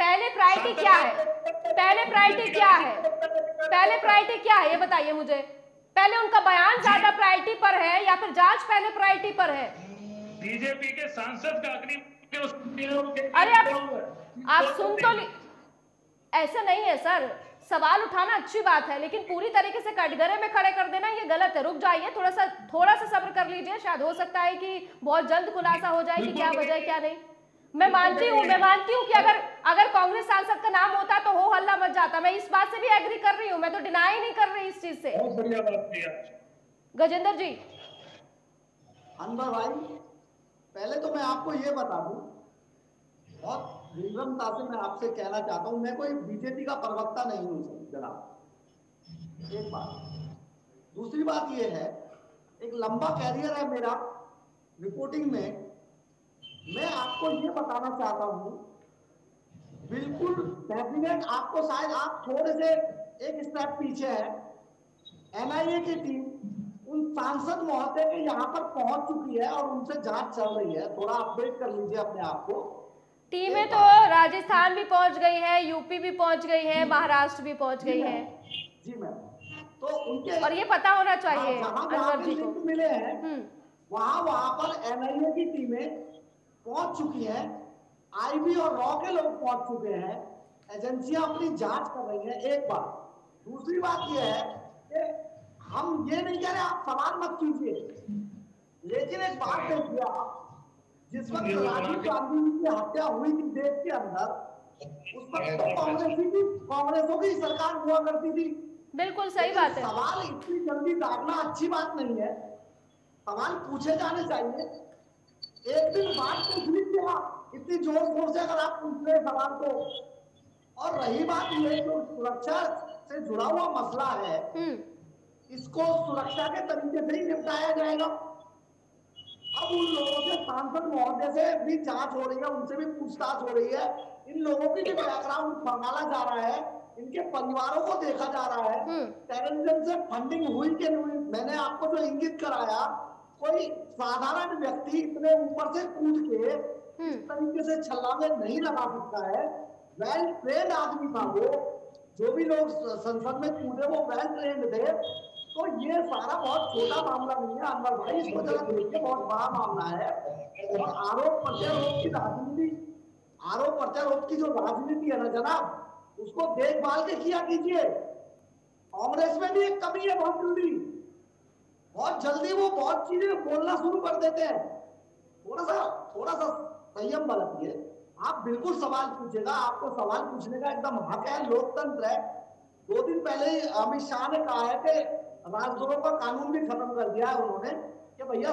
पहले प्रायोरिटी क्या है, पहले प्रायोरिटी क्या है, पहले प्रायोरिटी क्या है ये बताइए मुझे। पहले उनका बयान ज्यादा प्रायोरिटी पर है या फिर जांच पहले प्रायोरिटी पर है? बीजेपी के सांसद का अग्नि, अरे आप सुन तो ऐसा नहीं है सर, सवाल उठाना अच्छी बात है लेकिन पूरी तरीके से कटघरे में खड़े कर देना ये गलत है। रुक जाइए, थोड़ा सा सब्र कर लीजिए, शायद हो सकता है कि बहुत जल्द खुलासा हो जाए कि क्या वजह क्या नहीं। मैं मानती हूँ कि अगर कांग्रेस सांसद का नाम होता तो हो हल्ला मच जाता, मैं इस बात से भी एग्री कर रही हूँ, मैं तो डिनाई नहीं कर रही इस चीज से। गजेंद्र जी, अनवर भाई, पहले तो मैं आपको ये बता दूं बहुत विनम्रता से मैं आपसे कहना चाहता हूँ, मैं कोई बीजेपी का प्रवक्ता नहीं हूँ जनाब, एक बात। दूसरी बात ये है, एक लंबा कैरियर है मेरा रिपोर्टिंग में, मैं आपको ये बताना चाहता हूँ बिल्कुल डेफिनेट, आपको शायद आप थोड़े से एक स्टेप पीछे है। एनआईए की टीम उन सांसद महोदय के यहाँ पर पहुंच चुकी है और उनसे जांच चल रही है, थोड़ा अपडेट कर लीजिए अपने आप को। टीमें तो राजस्थान भी पहुंच गई है, यूपी भी पहुंच गई है, महाराष्ट्र भी पहुंच गई है जी मैम, तो उनके और ये पता होना चाहिए अनवर जी को मिले हैं वहाँ पर एनआईए की टीमें पहुंच चुकी हैं, आईबी और रॉ के लोग पहुंच चुके हैं, एजेंसियां अपनी जांच कर रही हैं। एक बात, दूसरी बात ये है कि हम ये नहीं कह रहे आप सवाल मत कीजिए, लेकिन एक बात देखिए आप, जिस वक्त राजीव गांधी की हत्या हुई थी देश के अंदर, उस वक्त तो कांग्रेसों की सरकार हुआ करती थी। बिल्कुल सही बात है। सवाल इतनी जल्दी दागना अच्छी बात नहीं है, सवाल पूछे जाने चाहिए। एक दिन बात तो पूछ लीजिए, इतनी जोर शोर से अगर आप पूछ रहे सवाल तो। और रही बात ये जो सुरक्षा से जुड़ा हुआ मसला है, इसको सुरक्षा के तरीके से ही निपटाया जाएगा। अब उन लोगों से, सांसद महोदय से भी जांच हो रही है, उनसे भी पूछताछ हो रही है, इन लोगों की भी बैकग्राउंड खंगाला जा रहा है, इनके परिवारों को देखा जा रहा है, टेररिज्म से फंडिंग हुई कि नहीं। मैंने आपको जो इंगित कराया, कोई साधारण व्यक्ति इतने ऊपर से कूद के इस तरीके से छलांगे नहीं लगा सकता है। वेल ट्रेंड आदमी था वो, जो भी लोग संसद में कूदे वो वेल ट्रेंड थे, तो ये सारा बहुत छोटा मामला नहीं है अनवर भाई, इसको जरा देखिए, बहुत बड़ा मामला है। और आरोप प्रत्यारोप की राजनीति, आरोप प्रत्यारोप की जो राजनीति है ना जनाब, उसको देखभाल के किया कीजिए। कांग्रेस में भी एक कमी है, बहुत जल्दी वो बहुत चीजें बोलना शुरू कर देते हैं। थोड़ा सा संयम बरतिए, आप बिल्कुल सवाल पूछेगा, आपको सवाल पूछने का एकदम हक है, लोकतंत्र है। 2 दिन पहले अमित शाह ने कहा है कि राजद्रोह का कानून भी खत्म कर दिया है उन्होंने, कि भैया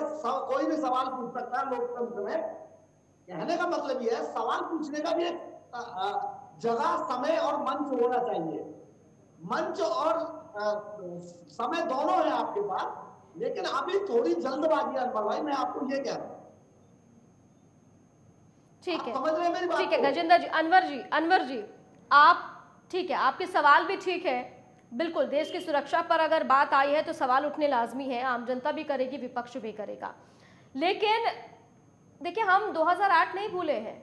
कोई भी सवाल पूछ सकता है लोकतंत्र में। कहने का मतलब यह है, सवाल पूछने का भी एक जगह, समय और मंच होना चाहिए। मंच और समय दोनों है आपके पास, लेकिन अभी थोड़ी जल्दबाजी है अनवर भाई, मैं आपको ये कह रहा हूँ। ठीक है, समझ रहे हैं मेरी बात? ठीक है गजेंद्र जी, अनवर जी आप ठीक है, आपके सवाल भी ठीक है, बिल्कुल देश की सुरक्षा पर अगर बात आई है तो सवाल उठने लाजमी है, आम जनता भी करेगी, विपक्ष भी करेगा। लेकिन देखिए, हम 2008 नहीं भूले हैं,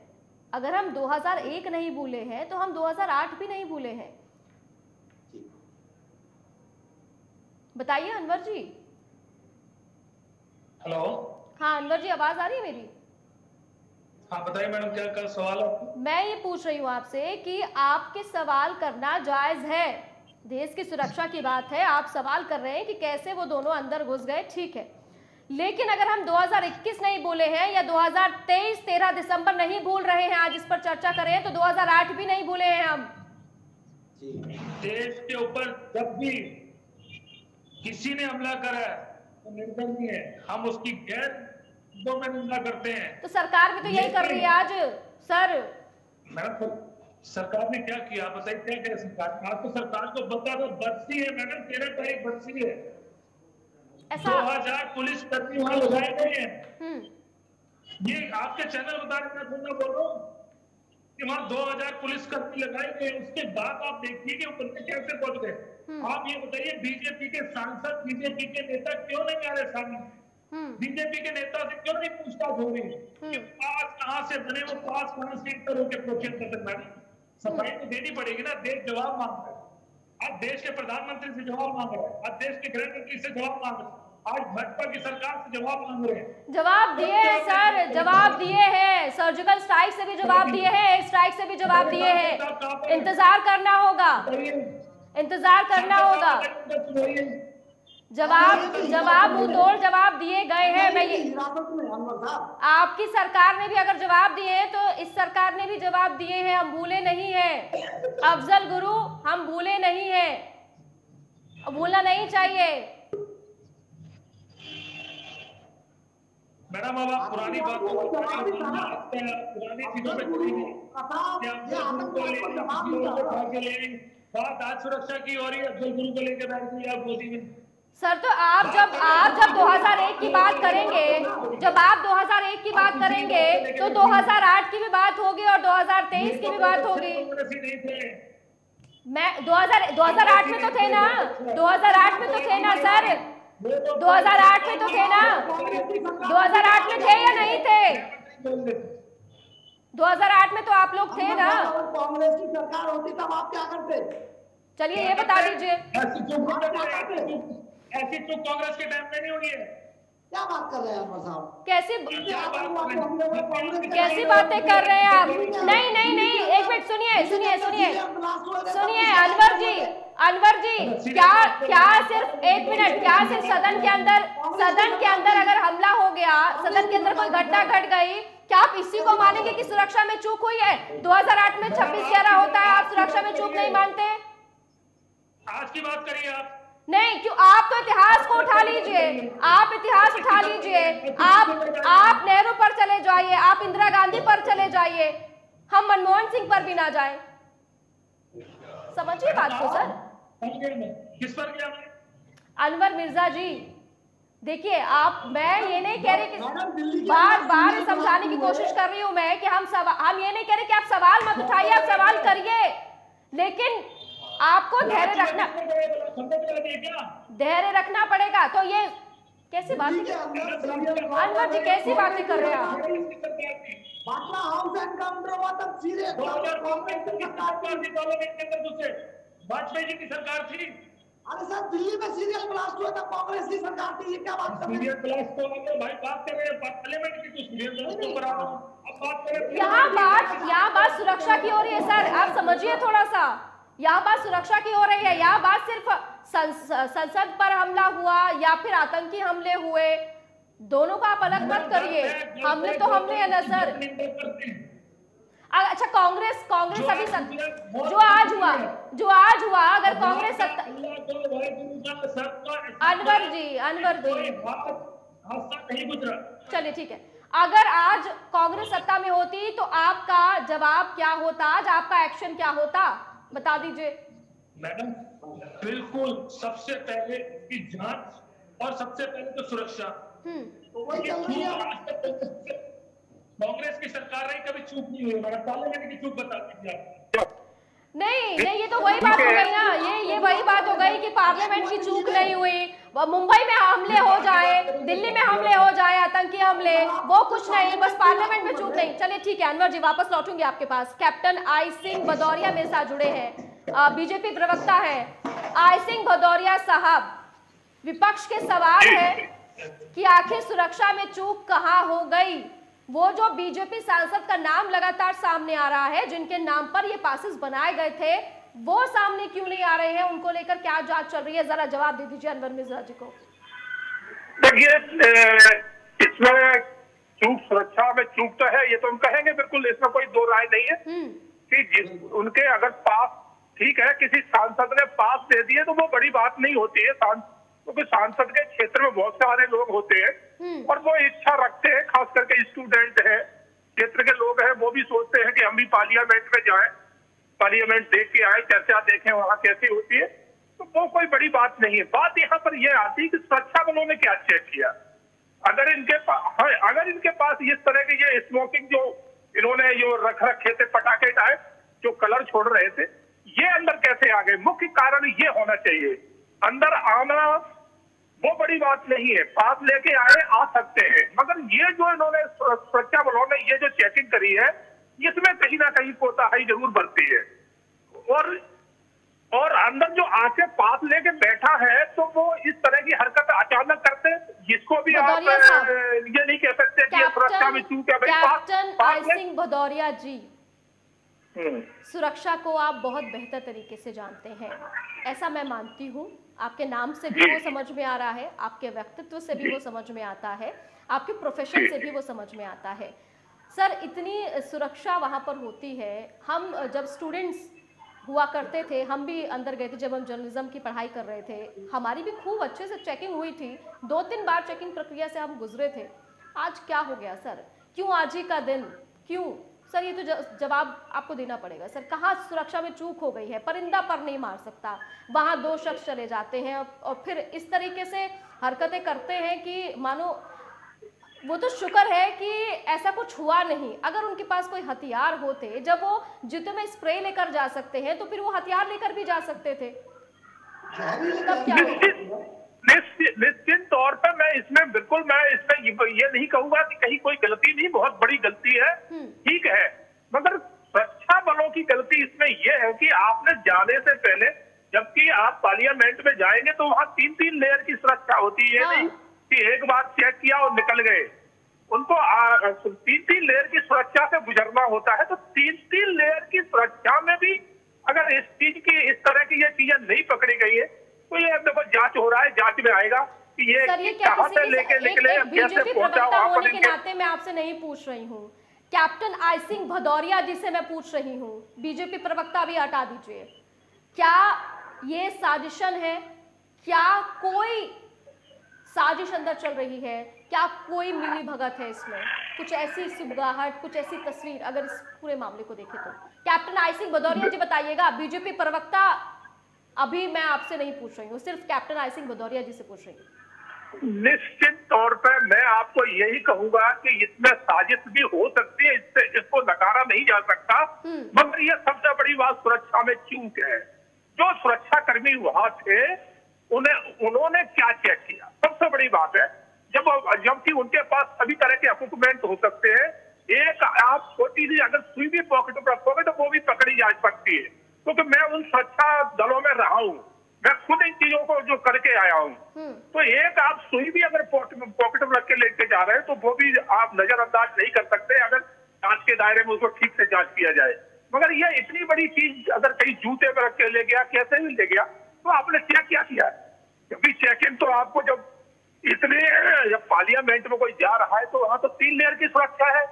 अगर हम 2001 नहीं भूले हैं तो हम 2008 भी नहीं भूले हैं। बताइए अनवर जी। हेलो, हाँ अनवर जी, आवाज आ रही है मेरी? हाँ बताइए मैडम, क्या सवाल है? मैं ये पूछ रही हूँ आपसे कि आपके सवाल करना जायज है, देश की सुरक्षा की बात है, आप सवाल कर रहे हैं कि कैसे वो दोनों अंदर घुस गए, ठीक है। लेकिन अगर हम 2021 नहीं बोले हैं या 2023 13 दिसंबर नहीं भूल रहे हैं, आज इस पर चर्चा कर रहे हैं, तो 2008 भी नहीं भूले हैं हम। देश के ऊपर जब भी किसी ने हमला करा तो निंदनीय है, हम उसकी गैर दो में निंदा करते हैं। तो सरकार भी तो यही कर रही है आज सर। सरकार ने क्या किया बताइए, क्या करे सरकार? आपको सरकार को बता दो, बरसी है मैडम, 13 तारीख बरसी है, 2000 पुलिस कर्मी वहां लगाए गए हैं। ये आपके चैनल बता रहे, मैं बोल रहा हूँ, वहाँ 2000 पुलिस कर्मी लगाए गए। उसके बाद आप देखिए कि वो कैसे पहुंच गए। आप ये बताइए बीजेपी के सांसद, बीजेपी के नेता क्यों नहीं आ रहे सामने? बीजेपी के नेता से क्यों नहीं पूछताछ हो रही कि पास कहाँ से बने, वो पास कहाँ से होकर? सफाई तो देनी पड़ेगी ना। देश जवाब मांग रहा है, आज देश के प्रधानमंत्री से जवाब मांग रहा है, आज देश के गृहमंत्री से जवाब मांग रहा है, आज भाजपा की सरकार से जवाब मांग रहे हैं। जवाब दिए हैं सर, जवाब दिए हैं, सर्जिकल स्ट्राइक से भी जवाब दिए हैं, एयर स्ट्राइक से भी जवाब दिए हैं। इंतजार करना होगा, इंतजार करना होगा। जवाब जवाब मुंहतोड़ जवाब दिए गए हैं। मैं ये आपकी सरकार ने भी अगर जवाब दिए हैं तो इस सरकार ने भी जवाब दिए हैं। हम भूले नहीं है अफजल गुरु, हम भूले नहीं है, भूलना नहीं चाहिए। मैडम अब आप पुरानी बातों को पुरानी चीजों पे चलेंगे, बात आज सुरक्षा की हो रही है, अफजल गुरु को लेकर बैठ गई आप गोदी में। सर तो आप जब 2001 की बात करेंगे, जब आप 2001 की बात करेंगे तो 2008 की भी बात होगी और 2023 की भी बात होगी। मैं 2008 में तो थे ना, 2008 में तो थे ना सर, 2008 में तो थे ना, 2008 में थे या नहीं थे? 2008 में तो आप लोग थे ना। कांग्रेस की सरकार होती तब आप क्या करते? चलिए ये बता दीजिए। ऐसी चूक कांग्रेस के टाइम में नहीं हुई है। क्या बात कर रहे हैं अनवर साहब? कैसी बातें कर रहे हैं आप? नहीं नहीं नहीं, एक मिनट सुनिए सुनिए सुनिए सुनिए अनवर जी, अनवर जी, क्या सिर्फ सदन के अंदर अगर हमला हो गया, सदन के अंदर कोई घटना घट गई, क्या आप इसी को मानेंगे कि सुरक्षा में चूक हुई है? 2008 में 26/11 होता है, आप सुरक्षा में चूक नहीं मानते? आज की बात करिए आप। नहीं क्यों? आप तो इतिहास को उठा लीजिए, आप इतिहास उठा लीजिए, आप नेहरू पर चले जाइए, आप इंदिरा गांधी पर चले जाइए, हम मनमोहन सिंह पर भी ना जाए। समझिए बात को सर। अनवर मिर्जा जी देखिए आप, मैं ये नहीं कह रही कि बार बार समझाने की कोशिश कर रही हूँ मैं कि हम ये नहीं कह रहे कि आप सवाल मत उठाइए, आप सवाल करिए, लेकिन आपको धैर्य रखना पड़ेगा। तो ये कैसी बातें अनवर जी, कैसी बातें कर रहे हैं आप? बाटला हाउस एंड तब सीधे 2000 के अंदर दूसरे वाजपेयी जी की सरकार थी। अरे सर दिल्ली में सीरियल ब्लास्ट हुआ था, कांग्रेस की सरकार थी, ये क्या बात कर रहे हैं? ब्लास्ट हो गया भाई, बात कर रहे हैं पार्लियामेंट की, कुछ सीरियल ब्लास्ट ऊपर आओ। अब बात कर रहे, यहाँ बात सुरक्षा की हो रही है सर, आप समझिए थोड़ा सा। यहाँ बात सुरक्षा की हो रही है, यहाँ बात सिर्फ संसद पर हमला हुआ या फिर आतंकी हमले हुए, दोनों का आप अलग मत करिए। हमले तो हमले है ना सर। अच्छा कांग्रेस अभी जो आज हुआ अगर कांग्रेस अनवर जी चलिए ठीक है, अगर आज कांग्रेस सत्ता में होती तो आपका जवाब क्या होता, आज आपका एक्शन क्या होता बता दीजिए। मैडम बिल्कुल सबसे पहले इसकी जांच और सबसे पहले तो सुरक्षा। कांग्रेस की सरकार रही, कभी चूक नहीं हुई, पार्लियामेंट की चूक बता दीजिए आप। नहीं ये तो वही बात हो गई ना, ये वही बात हो गई कि पार्लियामेंट की चूक नहीं हुई। मुंबई में हमले हो जाए, दिल्ली में हमले हो जाए, आतंकी हमले, वो कुछ नहीं, बस पार्लियामेंट में चूक नहीं। चलिए ठीक है अनवर जी, वापस लौटूंगी आपके पास। कैप्टन आई सिंह भदौरिया मेरे साथ जुड़े हैं, बीजेपी प्रवक्ता है। आई सिंह भदौरिया साहब, विपक्ष के सवाल है कि आखिर सुरक्षा में चूक कहाँ हो गई? वो जो बीजेपी सांसद का नाम लगातार सामने आ रहा है, जिनके नाम पर ये पासेस बनाए गए थे, वो सामने क्यों नहीं आ रहे हैं? उनको लेकर क्या जांच चल रही है? जरा जवाब दे दीजिए अनवर मिर्जा जी को। देखिए इसमें चूक, सुरक्षा में चूक तो है, ये तो हम कहेंगे बिल्कुल, इसमें कोई दो राय नहीं है कि उनके अगर पास, ठीक है किसी सांसद ने पास दे दिए तो वो बड़ी बात नहीं होती है, क्योंकि सांसद के क्षेत्र में बहुत सारे लोग होते हैं और वो इच्छा रखते हैं, खास करके स्टूडेंट है, क्षेत्र के लोग हैं, वो भी सोचते हैं कि हम भी पार्लियामेंट में जाएं, पार्लियामेंट देख के आए, चर्चा देखें वहाँ कैसी होती है, तो वो कोई बड़ी बात नहीं है। बात यहाँ पर यह आती है कि सुरक्षा बलों ने क्या चेक किया। अगर इनके पास इस तरह की ये स्मोकिंग जो इन्होंने जो रख रखे थे पटाखे टाए जो कलर छोड़ रहे थे, ये अंदर कैसे आ गए? मुख्य कारण ये होना चाहिए। अंदर आना वो बड़ी बात नहीं है, पास लेके आए आ सकते हैं, मगर ये जो इन्होंने सुरक्षा बलों ने ये जो चेकिंग करी है, इसमें कहीं ना कहीं कोताही जरूर बरती है। और अंदर जो आके पास लेके बैठा है तो वो इस तरह की हरकत अचानक करते, जिसको भी आप ये नहीं कह सकते कि सुरक्षा में चूक है। कैप्टन आई सिंह भदौरिया जी, सुरक्षा को आप बहुत बेहतर तरीके से जानते हैं, ऐसा मैं मानती हूँ। आपके नाम से भी वो समझ में आ रहा है, आपके व्यक्तित्व से भी वो समझ में आता है, आपके प्रोफेशन से भी वो समझ में आता है। सर, इतनी सुरक्षा वहाँ पर होती है। हम जब स्टूडेंट्स हुआ करते थे, हम भी अंदर गए थे जब हम जर्नलिज्म की पढ़ाई कर रहे थे, हमारी भी खूब अच्छे से चेकिंग हुई थी, 2-3 बार चेकिंग प्रक्रिया से हम गुजरे थे। आज क्या हो गया सर? क्यों आज ही का दिन? क्यों सर? ये तो जवाब आपको देना पड़ेगा सर। कहाँ सुरक्षा में चूक हो गई है? परिंदा पर नहीं मार सकता, वहाँ 2 शख्स चले जाते हैं और फिर इस तरीके से हरकतें करते हैं कि मानो वो तो शुक्र है कि ऐसा कुछ हुआ नहीं। अगर उनके पास कोई हथियार होते, जब वो जूते में स्प्रे लेकर जा सकते हैं तो फिर वो हथियार लेकर भी जा सकते थे। तब क्या? निश्चित तौर पर मैं इसमें बिल्कुल ये नहीं कहूंगा कि कहीं कोई गलती नहीं, बहुत बड़ी गलती है, ठीक है, मगर सुरक्षा बलों की गलती इसमें यह है कि आपने जाने से पहले, जबकि आप पार्लियामेंट में जाएंगे तो वहाँ 3-3 लेयर की सुरक्षा होती है। नहीं कि एक बार चेक किया और निकल गए। उनको 3-3 लेयर की सुरक्षा से गुजरना होता है। तो 3-3 लेयर की सुरक्षा में भी अगर इस तरह की ये चीजें नहीं पकड़ी गई है तो ये देखो जांच हो रहा है, जांच में आएगा कि ये कहां से लेके निकले, कैसे पहुंचा वहां पर। इनके नाते मैं आपसे नहीं पूछ रही हूँ, कैप्टन आई सिंह भदौरिया जी से मैं पूछ रही हूँ, बीजेपी प्रवक्ता भी हटा दीजिए, क्या ये साजिशन है? क्या कोई साजिश अंदर चल रही है? क्या कोई मिली भगत है इसमें? कुछ ऐसी सुबगाहट, कुछ ऐसी तस्वीर अगर इस पूरे मामले को देखें तो। कैप्टन आई सिंह भदौरिया जी बताइएगा, बीजेपी प्रवक्ता अभी मैं आपसे नहीं पूछ रही हूँ, सिर्फ कैप्टन आई सिंह भदौरिया जी से पूछ रही हूँ। निश्चित तौर पर मैं आपको यही कहूंगा कि इसमें साजिश भी हो सकती है, इससे इसको नकारा नहीं जा सकता, मगर यह सबसे बड़ी बात सुरक्षा में चूक है। जो सुरक्षाकर्मी वहां थे उन्होंने क्या चेक किया, सबसे बड़ी बात है। जबकि उनके पास सभी तरह के डॉक्यूमेंट हो सकते हैं, एक आप छोटी सी अगर सुई भी पॉकेट में रखोगे तो वो भी पकड़ी जा सकती है, क्योंकि मैं उन सुरक्षा दलों में रहा हूँ, मैं खुद इन चीजों को जो करके आया हूँ। तो एक आप सुई भी अगर पॉकेट में रख के लेके जा रहे हैं तो वो भी आप नजरअंदाज नहीं कर सकते, अगर जांच के दायरे में उसको ठीक से जांच किया जाए। मगर यह इतनी बड़ी चीज अगर कहीं जूते में रख के ले गया, कैसे भी ले गया, तो आपने चेक क्या किया? क्योंकि चेकिंग तो आपको जब पार्लियामेंट में कोई जा रहा है तो वहां तो 3 लेयर की सुरक्षा है,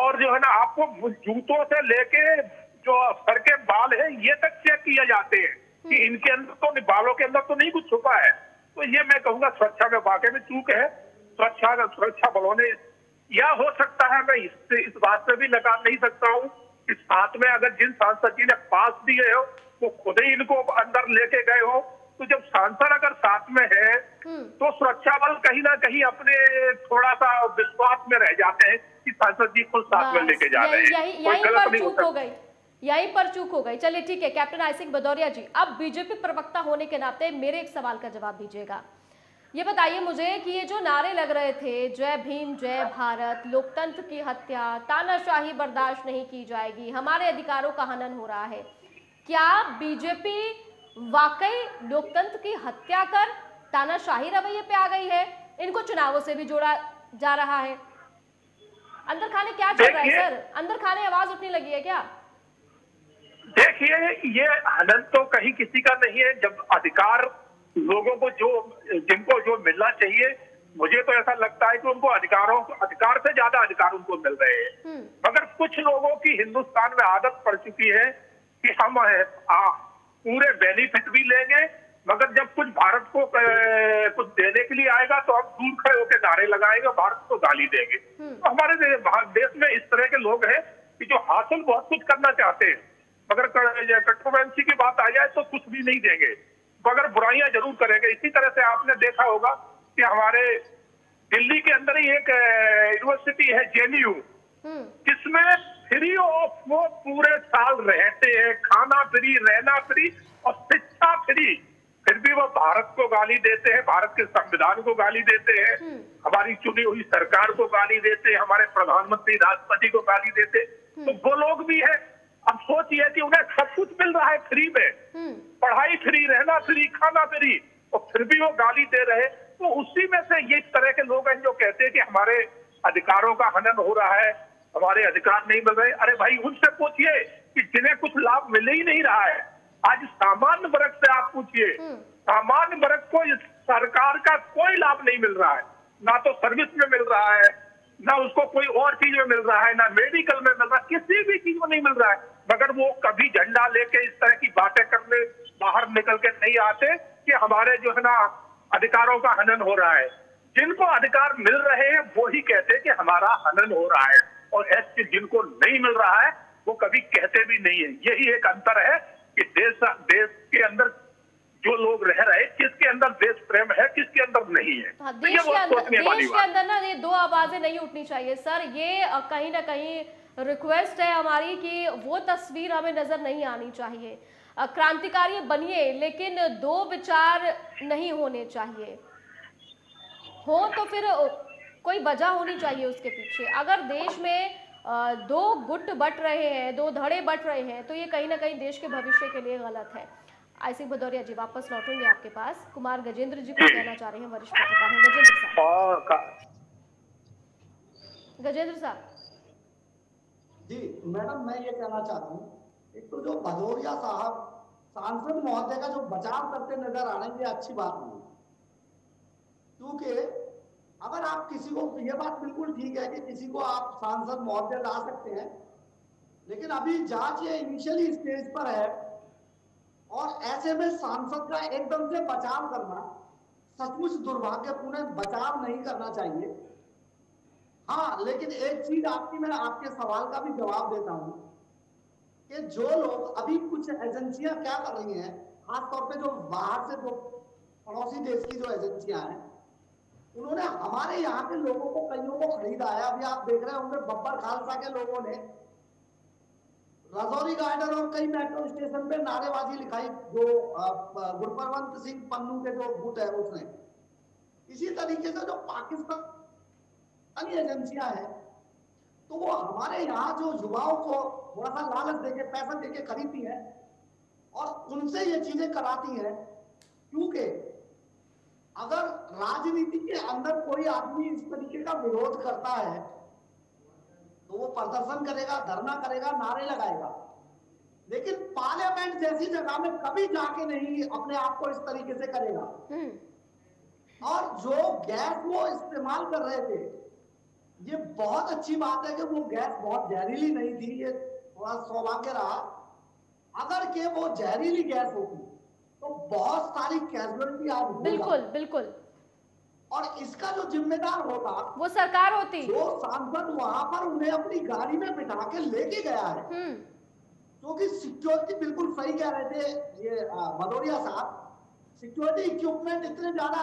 और जो है ना आपको जूतों से लेके जो सर के बाल है ये तक चेक किया जाते हैं कि इनके अंदर तो बालों के अंदर तो नहीं कुछ छुपा है। तो ये मैं कहूंगा सुरक्षा में वाकई में चूक है। सुरक्षा बलों ने, या हो सकता है, मैं इस बात पे भी लगा नहीं सकता हूँ, इस साथ में अगर जिन सांसद जी ने पास दिए हो वो खुद ही इनको अंदर लेके गए हो, तो जब सांसद अगर साथ में है तो सुरक्षा बल कहीं ना कहीं अपने थोड़ा सा विश्वास में रह जाते हैं कि सांसद जी खुद साथ में लेके जा रहे हैं। यहीं पर चूक हो गई। चलिए ठीक है, कैप्टन आई सिंह भदौरिया जी, अब बीजेपी प्रवक्ता होने के नाते मेरे एक सवाल का जवाब दीजिएगा। ये बताइए मुझे कि ये जो नारे लग रहे थे, जय भीम जय भारत, लोकतंत्र की हत्या, तानाशाही बर्दाश्त नहीं की जाएगी, हमारे अधिकारों का हनन हो रहा है, क्या बीजेपी वाकई लोकतंत्र की हत्या कर तानाशाही रवैये पे आ गई है? इनको चुनावों से भी जोड़ा जा रहा है। अंदर खाने क्या चल रहा है सर? अंदर खाने आवाज उठने लगी है क्या? देखिए, ये हनन तो कहीं किसी का नहीं है। जब अधिकार लोगों को जिनको मिलना चाहिए, मुझे तो ऐसा लगता है कि उनको अधिकार से ज्यादा अधिकार उनको मिल रहे हैं। मगर कुछ लोगों की हिंदुस्तान में आदत पड़ चुकी है कि हम पूरे बेनिफिट भी लेंगे, मगर जब कुछ भारत को कुछ देने के लिए आएगा तो हम दूर खड़े होकर नारे लगाएंगे, भारत को गाली देंगे। तो हमारे देश में इस तरह के लोग हैं कि जो हासिल बहुत कुछ करना चाहते हैं, मगर कंट्रोवर्सी की बात आ जाए तो कुछ भी नहीं देंगे, मगर बुराइयां जरूर करेंगे। इसी तरह से आपने देखा होगा कि हमारे दिल्ली के अंदर ही एक यूनिवर्सिटी है, जेएनयू, जिसमें फ्री ऑफ वो पूरे साल रहते हैं, खाना फ्री, रहना फ्री और शिक्षा फ्री, फिर भी वो भारत को गाली देते हैं, भारत के संविधान को गाली देते हैं, हमारी चुनी हुई सरकार को गाली देते हैं, हमारे प्रधानमंत्री राष्ट्रपति को गाली देते हैं। तो वो लोग भी है, अब सोचिए कि उन्हें सब कुछ मिल रहा है फ्री में, पढ़ाई फ्री, रहना फ्री, खाना फ्री, और फिर भी वो गाली दे रहे। तो उसी में से ये तरह के लोग हैं जो कहते हैं कि हमारे अधिकारों का हनन हो रहा है, हमारे अधिकार नहीं मिल रहे। अरे भाई, उनसे पूछिए कि जिन्हें कुछ लाभ मिल ही नहीं रहा है। आज सामान्य वर्ग से आप पूछिए, सामान्य वर्ग को इस सरकार का कोई लाभ नहीं मिल रहा है, ना तो सर्विस में मिल रहा है, ना उसको कोई और चीज में मिल रहा है, ना मेडिकल में मिल रहा है, किसी भी चीज में नहीं मिल रहा है। मगर वो कभी झंडा लेके इस तरह की बातें करने बाहर निकल के नहीं आते कि हमारे जो है ना अधिकारों का हनन हो रहा है। जिनको अधिकार मिल रहे हैं वो ही कहते हैं कि हमारा हनन हो रहा है, और ऐसे जिनको नहीं मिल रहा है वो कभी कहते भी नहीं है। यही एक अंतर है कि देश के अंदर जो लोग रह रहे, किसके अंदर देश प्रेम है, किसके अंदर नहीं है। हाँ, देश के अंदर ना ये दो आवाजें नहीं उठनी चाहिए सर। ये कहीं ना कहीं रिक्वेस्ट है हमारी कि वो तस्वीर हमें नजर नहीं आनी चाहिए। क्रांतिकारी बनिए लेकिन दो विचार नहीं होने चाहिए, हो तो फिर कोई वजह होनी चाहिए उसके पीछे। अगर देश में दो गुट बट रहे हैं, दो धड़े बट रहे हैं, तो ये कहीं ना कहीं देश के भविष्य के लिए गलत है। आई सिंह भदौरिया जी वापस लौटेंगे आपके पास। कुमार गजेंद्र जी को कहना चाह रहे हैं वरिष्ठ पत्रकार हैं गजेंद्र साहब। जी मैडम, मैं ये कहना चाहता हूँ, एक तो जो भदौरिया साहब सांसद महोदय का जो बचाव करते नजर आने, ये अच्छी बात नहीं, क्योंकि अगर आप किसी को, ये बात बिल्कुल ठीक है कि किसी को आप सांसद महोदय ला सकते हैं, लेकिन अभी जांच ये इनिशियली स्टेज पर है, और ऐसे में सांसद का एकदम से बचाव करना सचमुच दुर्भाग्यपूर्ण, बचाव नहीं करना चाहिए। हाँ, लेकिन एक चीज आपकी, मैं आपके सवाल का भी जवाब देता हूँ कि जो लोग अभी, कुछ एजेंसियां क्या कर रही हैं, खासतौर पे जो बाहर से, जो पड़ोसी देश की जो एजेंसियां हैं, उन्होंने हमारे यहाँ के लोगों को, कईयों को खरीदा है। अभी आप देख रहे होंगे बब्बर खालसा के लोगों ने राजौरी गार्डन और कई मेट्रो स्टेशन पे नारेबाजी लिखाई, जो गुरपरवंत सिंह पन्नू के जो गुट है उसने। इसी तरीके से जो पाकिस्तानी एजेंसियां हैं, तो वो हमारे यहाँ जो युवाओं को थोड़ा सा लालच देके, पैसा देके खरीदती है और उनसे ये चीजें कराती है। क्योंकि अगर राजनीति के अंदर कोई आदमी इस तरीके का विरोध करता है तो वो प्रदर्शन करेगा, धरना करेगा, नारे लगाएगा, लेकिन पार्लियामेंट जैसी जगह में कभी जाके नहीं अपने आप को इस तरीके से करेगा। और जो गैस वो इस्तेमाल कर रहे थे, ये बहुत अच्छी बात है कि वो गैस बहुत जहरीली नहीं थी, ये थोड़ा सौभाग्य रहा। अगर के वो जहरीली गैस होती तो बहुत सारी कैजुअलिटी आज, बिल्कुल बिल्कुल, और इसका जो जिम्मेदार होता वो सरकार होती। जो सांसद वहां पर उन्हें अपनी गाड़ी में बिठा के लेके गया है, क्योंकि सिक्योरिटी, बिल्कुल सही कह रहे थे ये भदौरिया साहब, सिक्योरिटी इक्विपमेंट इतने ज्यादा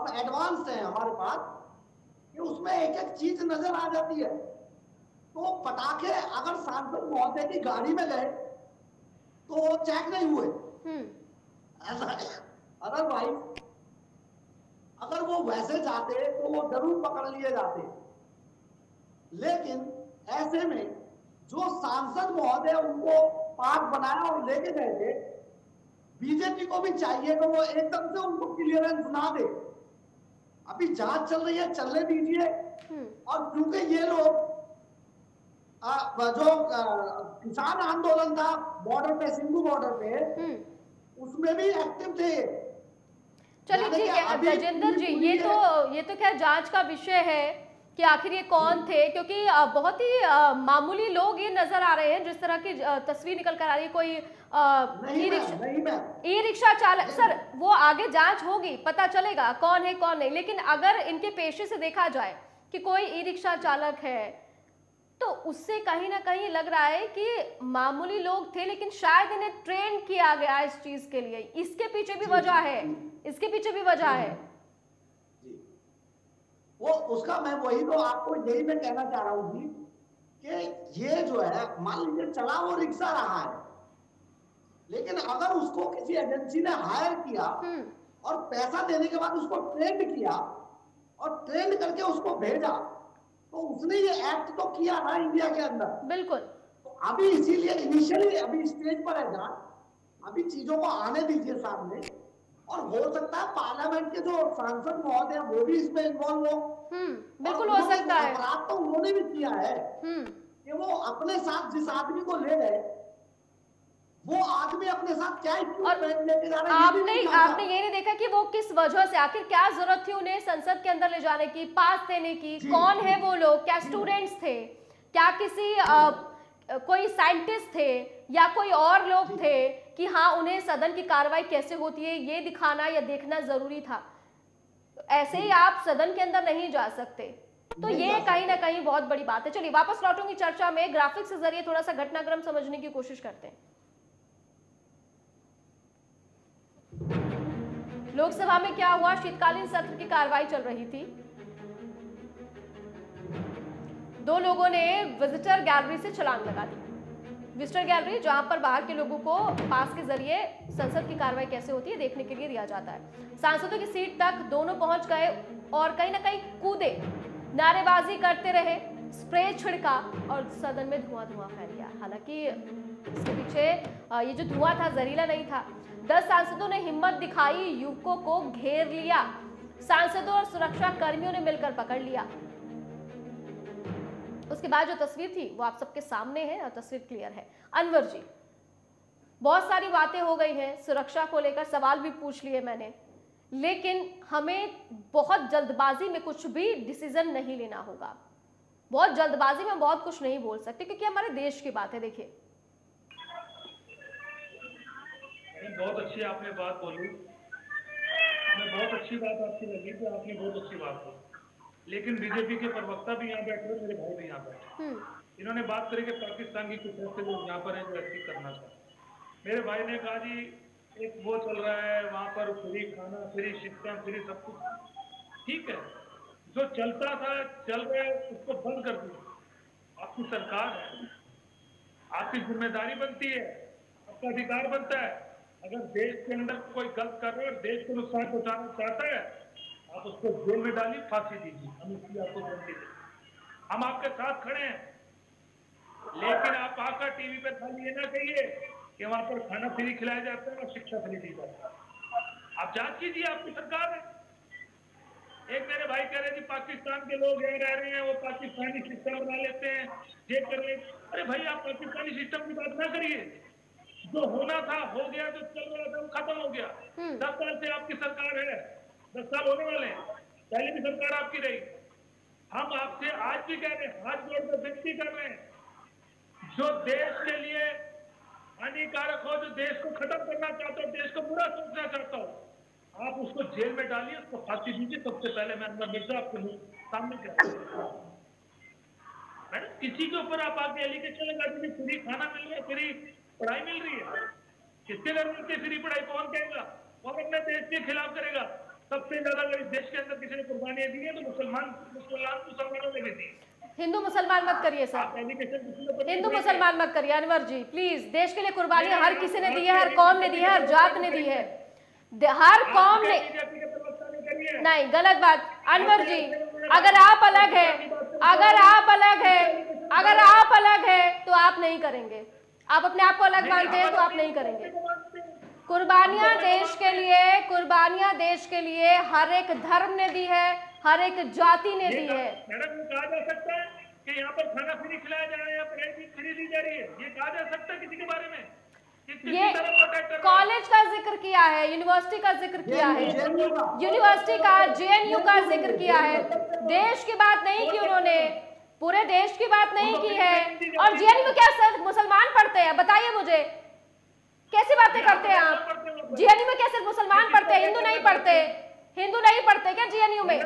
अब एडवांस है हमारे पास कि उसमें एक एक चीज नजर आ जाती है। तो पटाखे अगर सांसद महोदय की गाड़ी में गए तो वो चेक नहीं हुए, अदरवाइज अगर वो वैसे जाते तो वो जरूर पकड़ लिए जाते। लेकिन ऐसे में जो सांसद महोदय उनको पार्क बनाया और लेके गए थे, बीजेपी को भी चाहिए कि वो एकदम से उनको क्लियरेंस ना दे। अभी जांच चल रही है, चलने दीजिए। और क्योंकि ये लोग जो किसान आंदोलन था बॉर्डर पे, सिंधु बॉर्डर पे, उसमें भी एक्टिव थे। चलिए ठीक है गजेंद्र जी, ये तो खैर जांच का विषय है कि आखिर ये कौन थे, क्योंकि बहुत ही मामूली लोग ये नजर आ रहे हैं, जिस तरह की तस्वीर निकल कर आ रही है। कोई ई रिक्शा चालक, सर वो आगे जांच होगी, पता चलेगा कौन है कौन नहीं, लेकिन अगर इनके पेशे से देखा जाए कि कोई ई रिक्शा चालक है, तो उससे कहीं ना कहीं लग रहा है कि मामूली लोग थे, लेकिन शायद इन्हें ट्रेन किया गया इस चीज के लिए। इसके पीछे भी वजह है, इसके पीछे भी वजह है वो उसका। मैं वही तो आपको यही मैं कहना चाह रहा हूँ कि ये जो है मान लीजिए चला वो रिक्शा रहा है, लेकिन अगर उसको किसी एजेंसी ने हायर किया और पैसा देने के बाद उसको ट्रेंड किया और ट्रेंड करके उसको भेजा, तो उसने ये एक्ट तो किया ना इंडिया के अंदर। बिल्कुल। तो अभी इसीलिए इनिशियली अभी स्टेज पर है जान, अभी चीजों को आने दीजिए सामने, और हो सकता है पार्लियामेंट के जो सांसद महोदय वो भी इसमें इन्वॉल्व हो। बिल्कुल हो सकता है। अपराध तो उन्होंने भी किया है कि वो अपने साथ जिस आदमी को ले गए वो आदमी अपने साथ क्या लेके जा रहा है। आपने ये नहीं देखा कि वो किस वजह से, आखिर क्या जरूरत थी उन्हें संसद के अंदर ले जाने की, पास देने की, कौन है वो लोग, क्या स्टूडेंट्स थे, क्या किसी कोई साइंटिस्ट थे या कोई और लोग थे कि हाँ उन्हें सदन की कार्रवाई कैसे होती है ये दिखाना या देखना जरूरी था। ऐसे ही आप सदन के अंदर नहीं जा सकते, तो ये कहीं ना कहीं बहुत बड़ी बात है। चलिए वापस लौटूंगी चर्चा में, ग्राफिक्स के जरिए थोड़ा सा घटनाक्रम समझने की कोशिश करते हैं। लोकसभा में क्या हुआ, शीतकालीन सत्र की कार्रवाई चल रही थी। दो लोगों ने विजिटर गैलरी से छलांग लगा दी। विजिटर गैलरी जहां पर बाहर के लोगों को पास के जरिए संसद की कार्रवाई कैसे होती है देखने के लिए दिया जाता है। सांसदों की सीट तक दोनों पहुंच गए और कहीं ना कहीं कूदे, नारेबाजी करते रहे, स्प्रे छिड़का और सदन में धुआं फैल गया। हालांकि इसके पीछे ये जो धुआं था जहरीला नहीं था। 10 सांसदों ने हिम्मत दिखाई, युवकों को घेर लिया। सांसदों और सुरक्षा कर्मियों ने मिलकर पकड़ लिया। उसके बाद जो तस्वीर थी वो आप सबके सामने है और तस्वीर क्लियर है। अनवर जी, बहुत सारी बातें हो गई हैं, सुरक्षा को लेकर सवाल भी पूछ लिए मैंने, लेकिन हमें बहुत जल्दबाजी में कुछ भी डिसीजन नहीं लेना होगा। बहुत जल्दबाजी में बहुत कुछ नहीं बोल सकते क्योंकि हमारे देश की बात है। देखिए बहुत अच्छी आपने बात बोली, हमें बहुत अच्छी बात आपकी लगी कि आपने बहुत अच्छी बात बोली, लेकिन बीजेपी के प्रवक्ता भी यहाँ बैठे हैं, मेरे भाई भी यहाँ बैठे, इन्होंने बात करी कि पाकिस्तान की कुछ ऐसे लोग यहाँ पर हैं जो एक्टिव करना चाहते। मेरे भाई ने कहा जी एक वो चल रहा है वहाँ पर फ्री खाना, फ्री शिक्षा, फ्री सब कुछ, ठीक है जो चलता था चल रहा है उसको बंद कर दिया। आपकी सरकार है, आपकी जिम्मेदारी बनती है, आपका अधिकार बनता है। अगर देश के अंदर कोई गलत कर रहा है और देश को नुकसान पहुँचाना चाहता है आप उसको जेल में डालिए, फांसी दीजिए, हम इसकी आपको फांसी देंगे, हम आपके साथ खड़े हैं। लेकिन आप आकर टीवी पर खाली ये ना कहिए कि वहाँ पर खाना फ्री खिलाया जाता है और शिक्षा फ्री दी जाती है। आप जांच कीजिए आपकी सरकार है। एक मेरे भाई कह रहे जी पाकिस्तान के लोग यहाँ रह रहे हैं, वो पाकिस्तानी सिस्टम बना लेते हैं, ये कर ले। अरे भाई आप पाकिस्तानी सिस्टम की बात ना करिए, जो होना था हो गया, जो चल रहा था वो खत्म हो गया। 10 साल से आपकी सरकार है, 10 साल होने वाले हैं, पहले भी सरकार आपकी रही। हम आपसे आज भी कह रहे हैं, हाथ जोड़कर विनती कर रहे हैं, जो देश के लिए हानिकारक हो, जो देश को खत्म करना चाहता हो, देश को बुरा सोचना चाहता हो, आप उसको जेल में डालिए, उसको फांसी दीजिए। सबसे पहले मैं अनवर मिर्जा आपके सामने कहता हूँ मैडम, किसी के ऊपर आप आगे एलिगेशन लगा दीजिए फ्री खाना मिल रहा है, फ्री पढ़ाई मिल रही है, किसके घर मिलती है फ्री पढ़ाई, कौन कहेगा, कौन अपने देश के खिलाफ करेगा। सबसे ज्यादा अगर इस देश के अंदर किसी ने कुर्बानियां दी है तो मुसलमानों ने भी दी। हिंदू मुसलमान मत करिए सर, हिंदू मुसलमान मत करिए अनवर जी प्लीज। देश के लिए कुर्बानियां हर किसी ने दी है, हर कौम ने दी है, हर जात ने दी है, हर कौम ने। नहीं, गलत बात अनवर जी, अगर आप अलग है, अगर आप अलग है, अगर आप अलग है तो आप नहीं करेंगे। आप अपने आप को अलग मानते हैं तो आप नहीं करेंगे। कुर्बानियां देश के लिए, कुर्बानियां देश के लिए हर एक धर्म ने दी है, हर एक जाति ने दी है। मैडम ये कहा जा सकता है कि यहाँ पर खाना फ्री खिलाया जा रहा है, पढ़ाई फ्री दी जा रही है, ये कहा जा सकता है किसी के बारे में? ये कॉलेज का जिक्र किया है, यूनिवर्सिटी का जिक्र किया है, यूनिवर्सिटी का, JNU का जिक्र किया है। देश की बात नहीं की उन्होंने, पूरे देश की बात नहीं की है। और JNU क्या सिर्फ मुसलमान पढ़ते हैं? बताइए मुझे, कैसी बातें करते हैं आप? JNU में कैसे मुसलमान पढ़ते हैं, हिंदू नहीं पढ़ते? हिंदू नहीं पढ़ते क्या JNU में?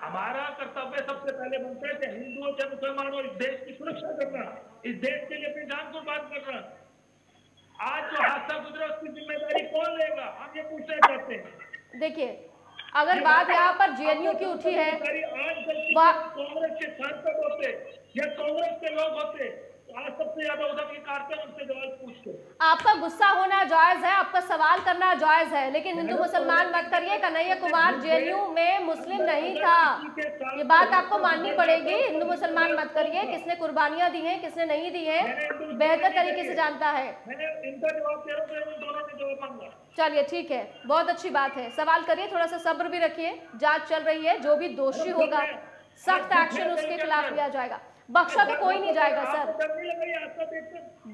हमारा कर्तव्य सबसे पहले बनता है कि हिंदू और मुसलमान और इस देश की सुरक्षा करना, इस देश के लिए अपनी जान को बात करना। आज जो हादसा गुजरा उसकी जिम्मेदारी कौन लेगा, हम ये पूछना चाहते हैं। देखिए अगर बात यहाँ पर जेएनयू की उठी है, कांग्रेस के सांसद होते या कांग्रेस के लोग होते आज सबसे ज्यादा उधर निकालते हैं, उनसे जवाब पूछते। आपका गुस्सा होना जायज है, आपका सवाल करना जायज है, लेकिन हिंदू मुसलमान मत करिए। कन्हैया कुमार जेएनयू में मुस्लिम नहीं था, ये बात आपको माननी पड़ेगी। हिंदू मुसलमान मत करिए, किसने कुर्बानियाँ दी हैं किसने नहीं दी है बेहतर तरीके से जानता है। चलिए ठीक है, बहुत अच्छी बात है, सवाल करिए, थोड़ा सा सब्र भी रखिए, जांच चल रही है, जो भी दोषी होगा सख्त एक्शन उसके खिलाफ लिया जाएगा। बख्शा तो कोई नहीं जाएगा सर,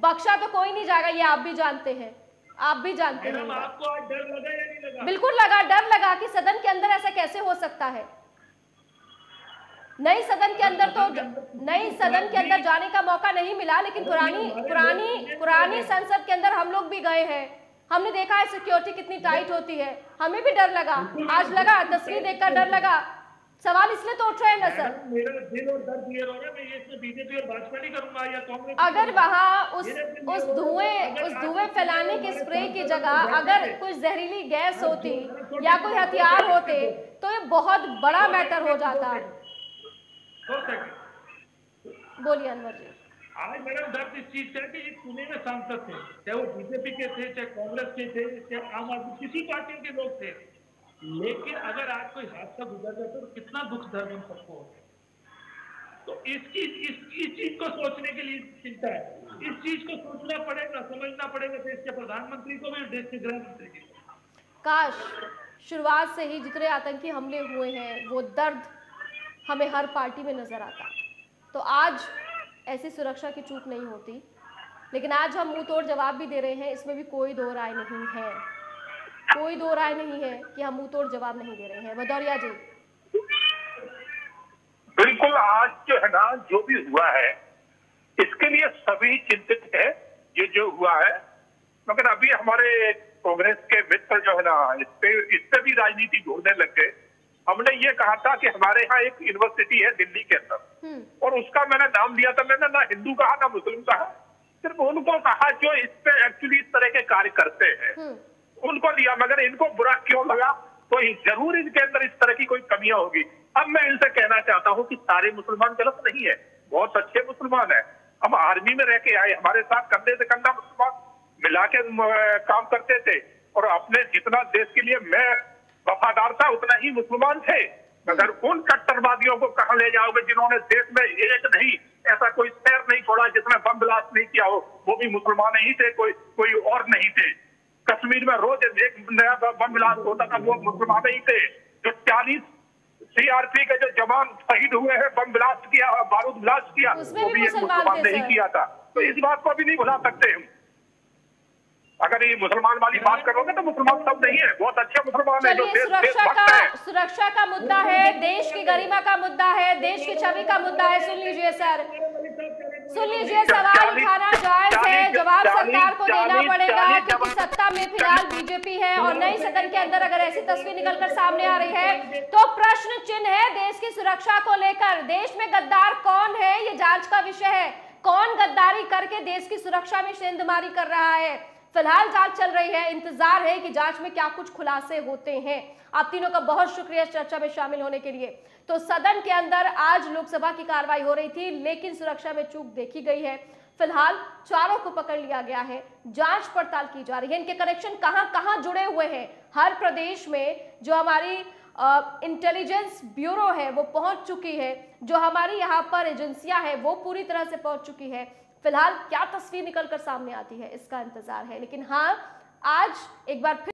बख्शा तो कोई नहीं जाएगा, ये आप भी जानते हैं, आप भी जानते हैं। आपको आज डर लगा या नहीं लगा? बिल्कुल लगा, डर लगा कि सदन के अंदर ऐसा कैसे हो सकता है। नई सदन के अंदर तो नई सदन के अंदर जाने का मौका नहीं मिला, लेकिन पुरानी पुरानी पुरानी संसद के अंदर हम लोग भी गए हैं, हमने देखा है सिक्योरिटी कितनी टाइट होती है, हमें भी डर लगा, आज लगा, तस्वीर देखकर डर लगा। सवाल इसलिए तो उठ रहे हैं ना सर, मेरा दिल और दर्द ये हो रहा है, मैं इसमें बीजेपी और भाजपा नहीं करूंगा या कांग्रेस। अगर वहाँ उस धुएं फैलाने के स्प्रे की जगह अगर कुछ जहरीली गैस होती या कोई हथियार होते तो ये बहुत बड़ा मैटर हो जाता। बोलिए अनवर जी। आज मैडम दर्द इस चीज का है कि ये पुणे में सांसद थे, चाहे वो बीजेपी के थे, चाहे कांग्रेस के थे, चाहे आम आदमी किसी पार्टी के लोग थे, लेकिन अगर आज कोई हादसा गुजर जाता तो कितना दुख दर्द उन सबको होता है। तो इस चीज को सोचने के लिए चिंता है, इस चीज को सोचना पड़ेगा, समझना पड़ेगा देश के प्रधानमंत्री को भी, देश के गृह मंत्री को। काश शुरुआत से ही जितने आतंकी हमले हुए हैं वो दर्द हमें हर पार्टी में नजर आता तो आज ऐसी सुरक्षा की चूक नहीं होती, लेकिन आज हम मुंह तोड़ जवाब भी दे रहे हैं, इसमें भी कोई दो राय नहीं है, कोई दो राय नहीं है कि हम मुंह तोड़ जवाब नहीं दे रहे हैं। भदौरिया जी, बिल्कुल आज जो है ना जो भी हुआ है इसके लिए सभी चिंतित है, ये जो हुआ है, मगर अभी हमारे कांग्रेस के मित्र जो है ना इस पे भी राजनीति ढूंढने लग गए। हमने ये कहा था कि हमारे यहाँ एक यूनिवर्सिटी है दिल्ली के अंदर और उसका मैंने नाम लिया था, मैंने ना हिंदू कहा ना मुस्लिम कहा, सिर्फ उनको कहा जो इस पे एक्चुअली इस तरह के कार्य करते हैं उनको लिया, मगर इनको बुरा क्यों लगा? तो जरूर इनके अंदर इस तरह की कोई कमियां होगी। अब मैं इनसे कहना चाहता हूं कि सारे मुसलमान गलत नहीं है, बहुत अच्छे मुसलमान हैं। हम आर्मी में रह के आए, हमारे साथ कंधे से कंधा मुसलमान मिला के काम करते थे और अपने जितना देश के लिए मैं वफादार था उतना ही मुसलमान थे, मगर उन कट्टरवादियों को कहाँ ले जाओगे जिन्होंने देश में एक नहीं ऐसा कोई शहर नहीं छोड़ा जिसमें बम ब्लास्ट नहीं किया हो, वो भी मुसलमान ही थे, कोई और नहीं थे। कश्मीर में रोज एक नया बम ब्लास्ट होता था, वो मुसलमान ही थे। जो 40 सीआरपी के जो जवान शहीद हुए हैं, बम ब्लास्ट किया, बारूद ब्लास्ट किया, वो भी एक मुसलमान ने ही किया था। तो इस बात को भी नहीं भुला सकते हम। अगर ये मुसलमान वाली बात करोगे तो मुसलमान सब नहीं है, बहुत अच्छे मुसलमान है जो सुरक्षा का मुद्दा है, देश की गरिमा का मुद्दा है, देश की छवि का मुद्दा है। सुन लीजिए सर, सुन लीजिए, सवाल उठाना जायज है, जवाब सरकार को देना पड़ेगा क्योंकि सत्ता में फिलहाल बीजेपी है और नई सदन के अंदर अगर ऐसी तस्वीर निकलकर सामने आ रही है तो प्रश्न चिन्ह है देश की सुरक्षा को लेकर। देश में गद्दार कौन है ये जांच का विषय है, कौन गद्दारी करके देश की सुरक्षा में सेंधमारी कर रहा है। फिलहाल जांच चल रही है, इंतजार है कि जांच में क्या कुछ खुलासे होते हैं। आप तीनों का बहुत शुक्रिया चर्चा में शामिल होने के लिए। तो सदन के अंदर आज लोकसभा की कार्रवाई हो रही थी लेकिन सुरक्षा में चूक देखी गई है, फिलहाल चारों को पकड़ लिया गया है, जांच पड़ताल की जा रही है, इनके कनेक्शन कहां कहां जुड़े हुए हैं। हर प्रदेश में जो हमारी इंटेलिजेंस ब्यूरो है वो पहुंच चुकी है, जो हमारी यहाँ पर एजेंसियां हैं वो पूरी तरह से पहुंच चुकी है। फिलहाल क्या तस्वीर निकलकर सामने आती है इसका इंतजार है, लेकिन हाँ आज एक बार फिर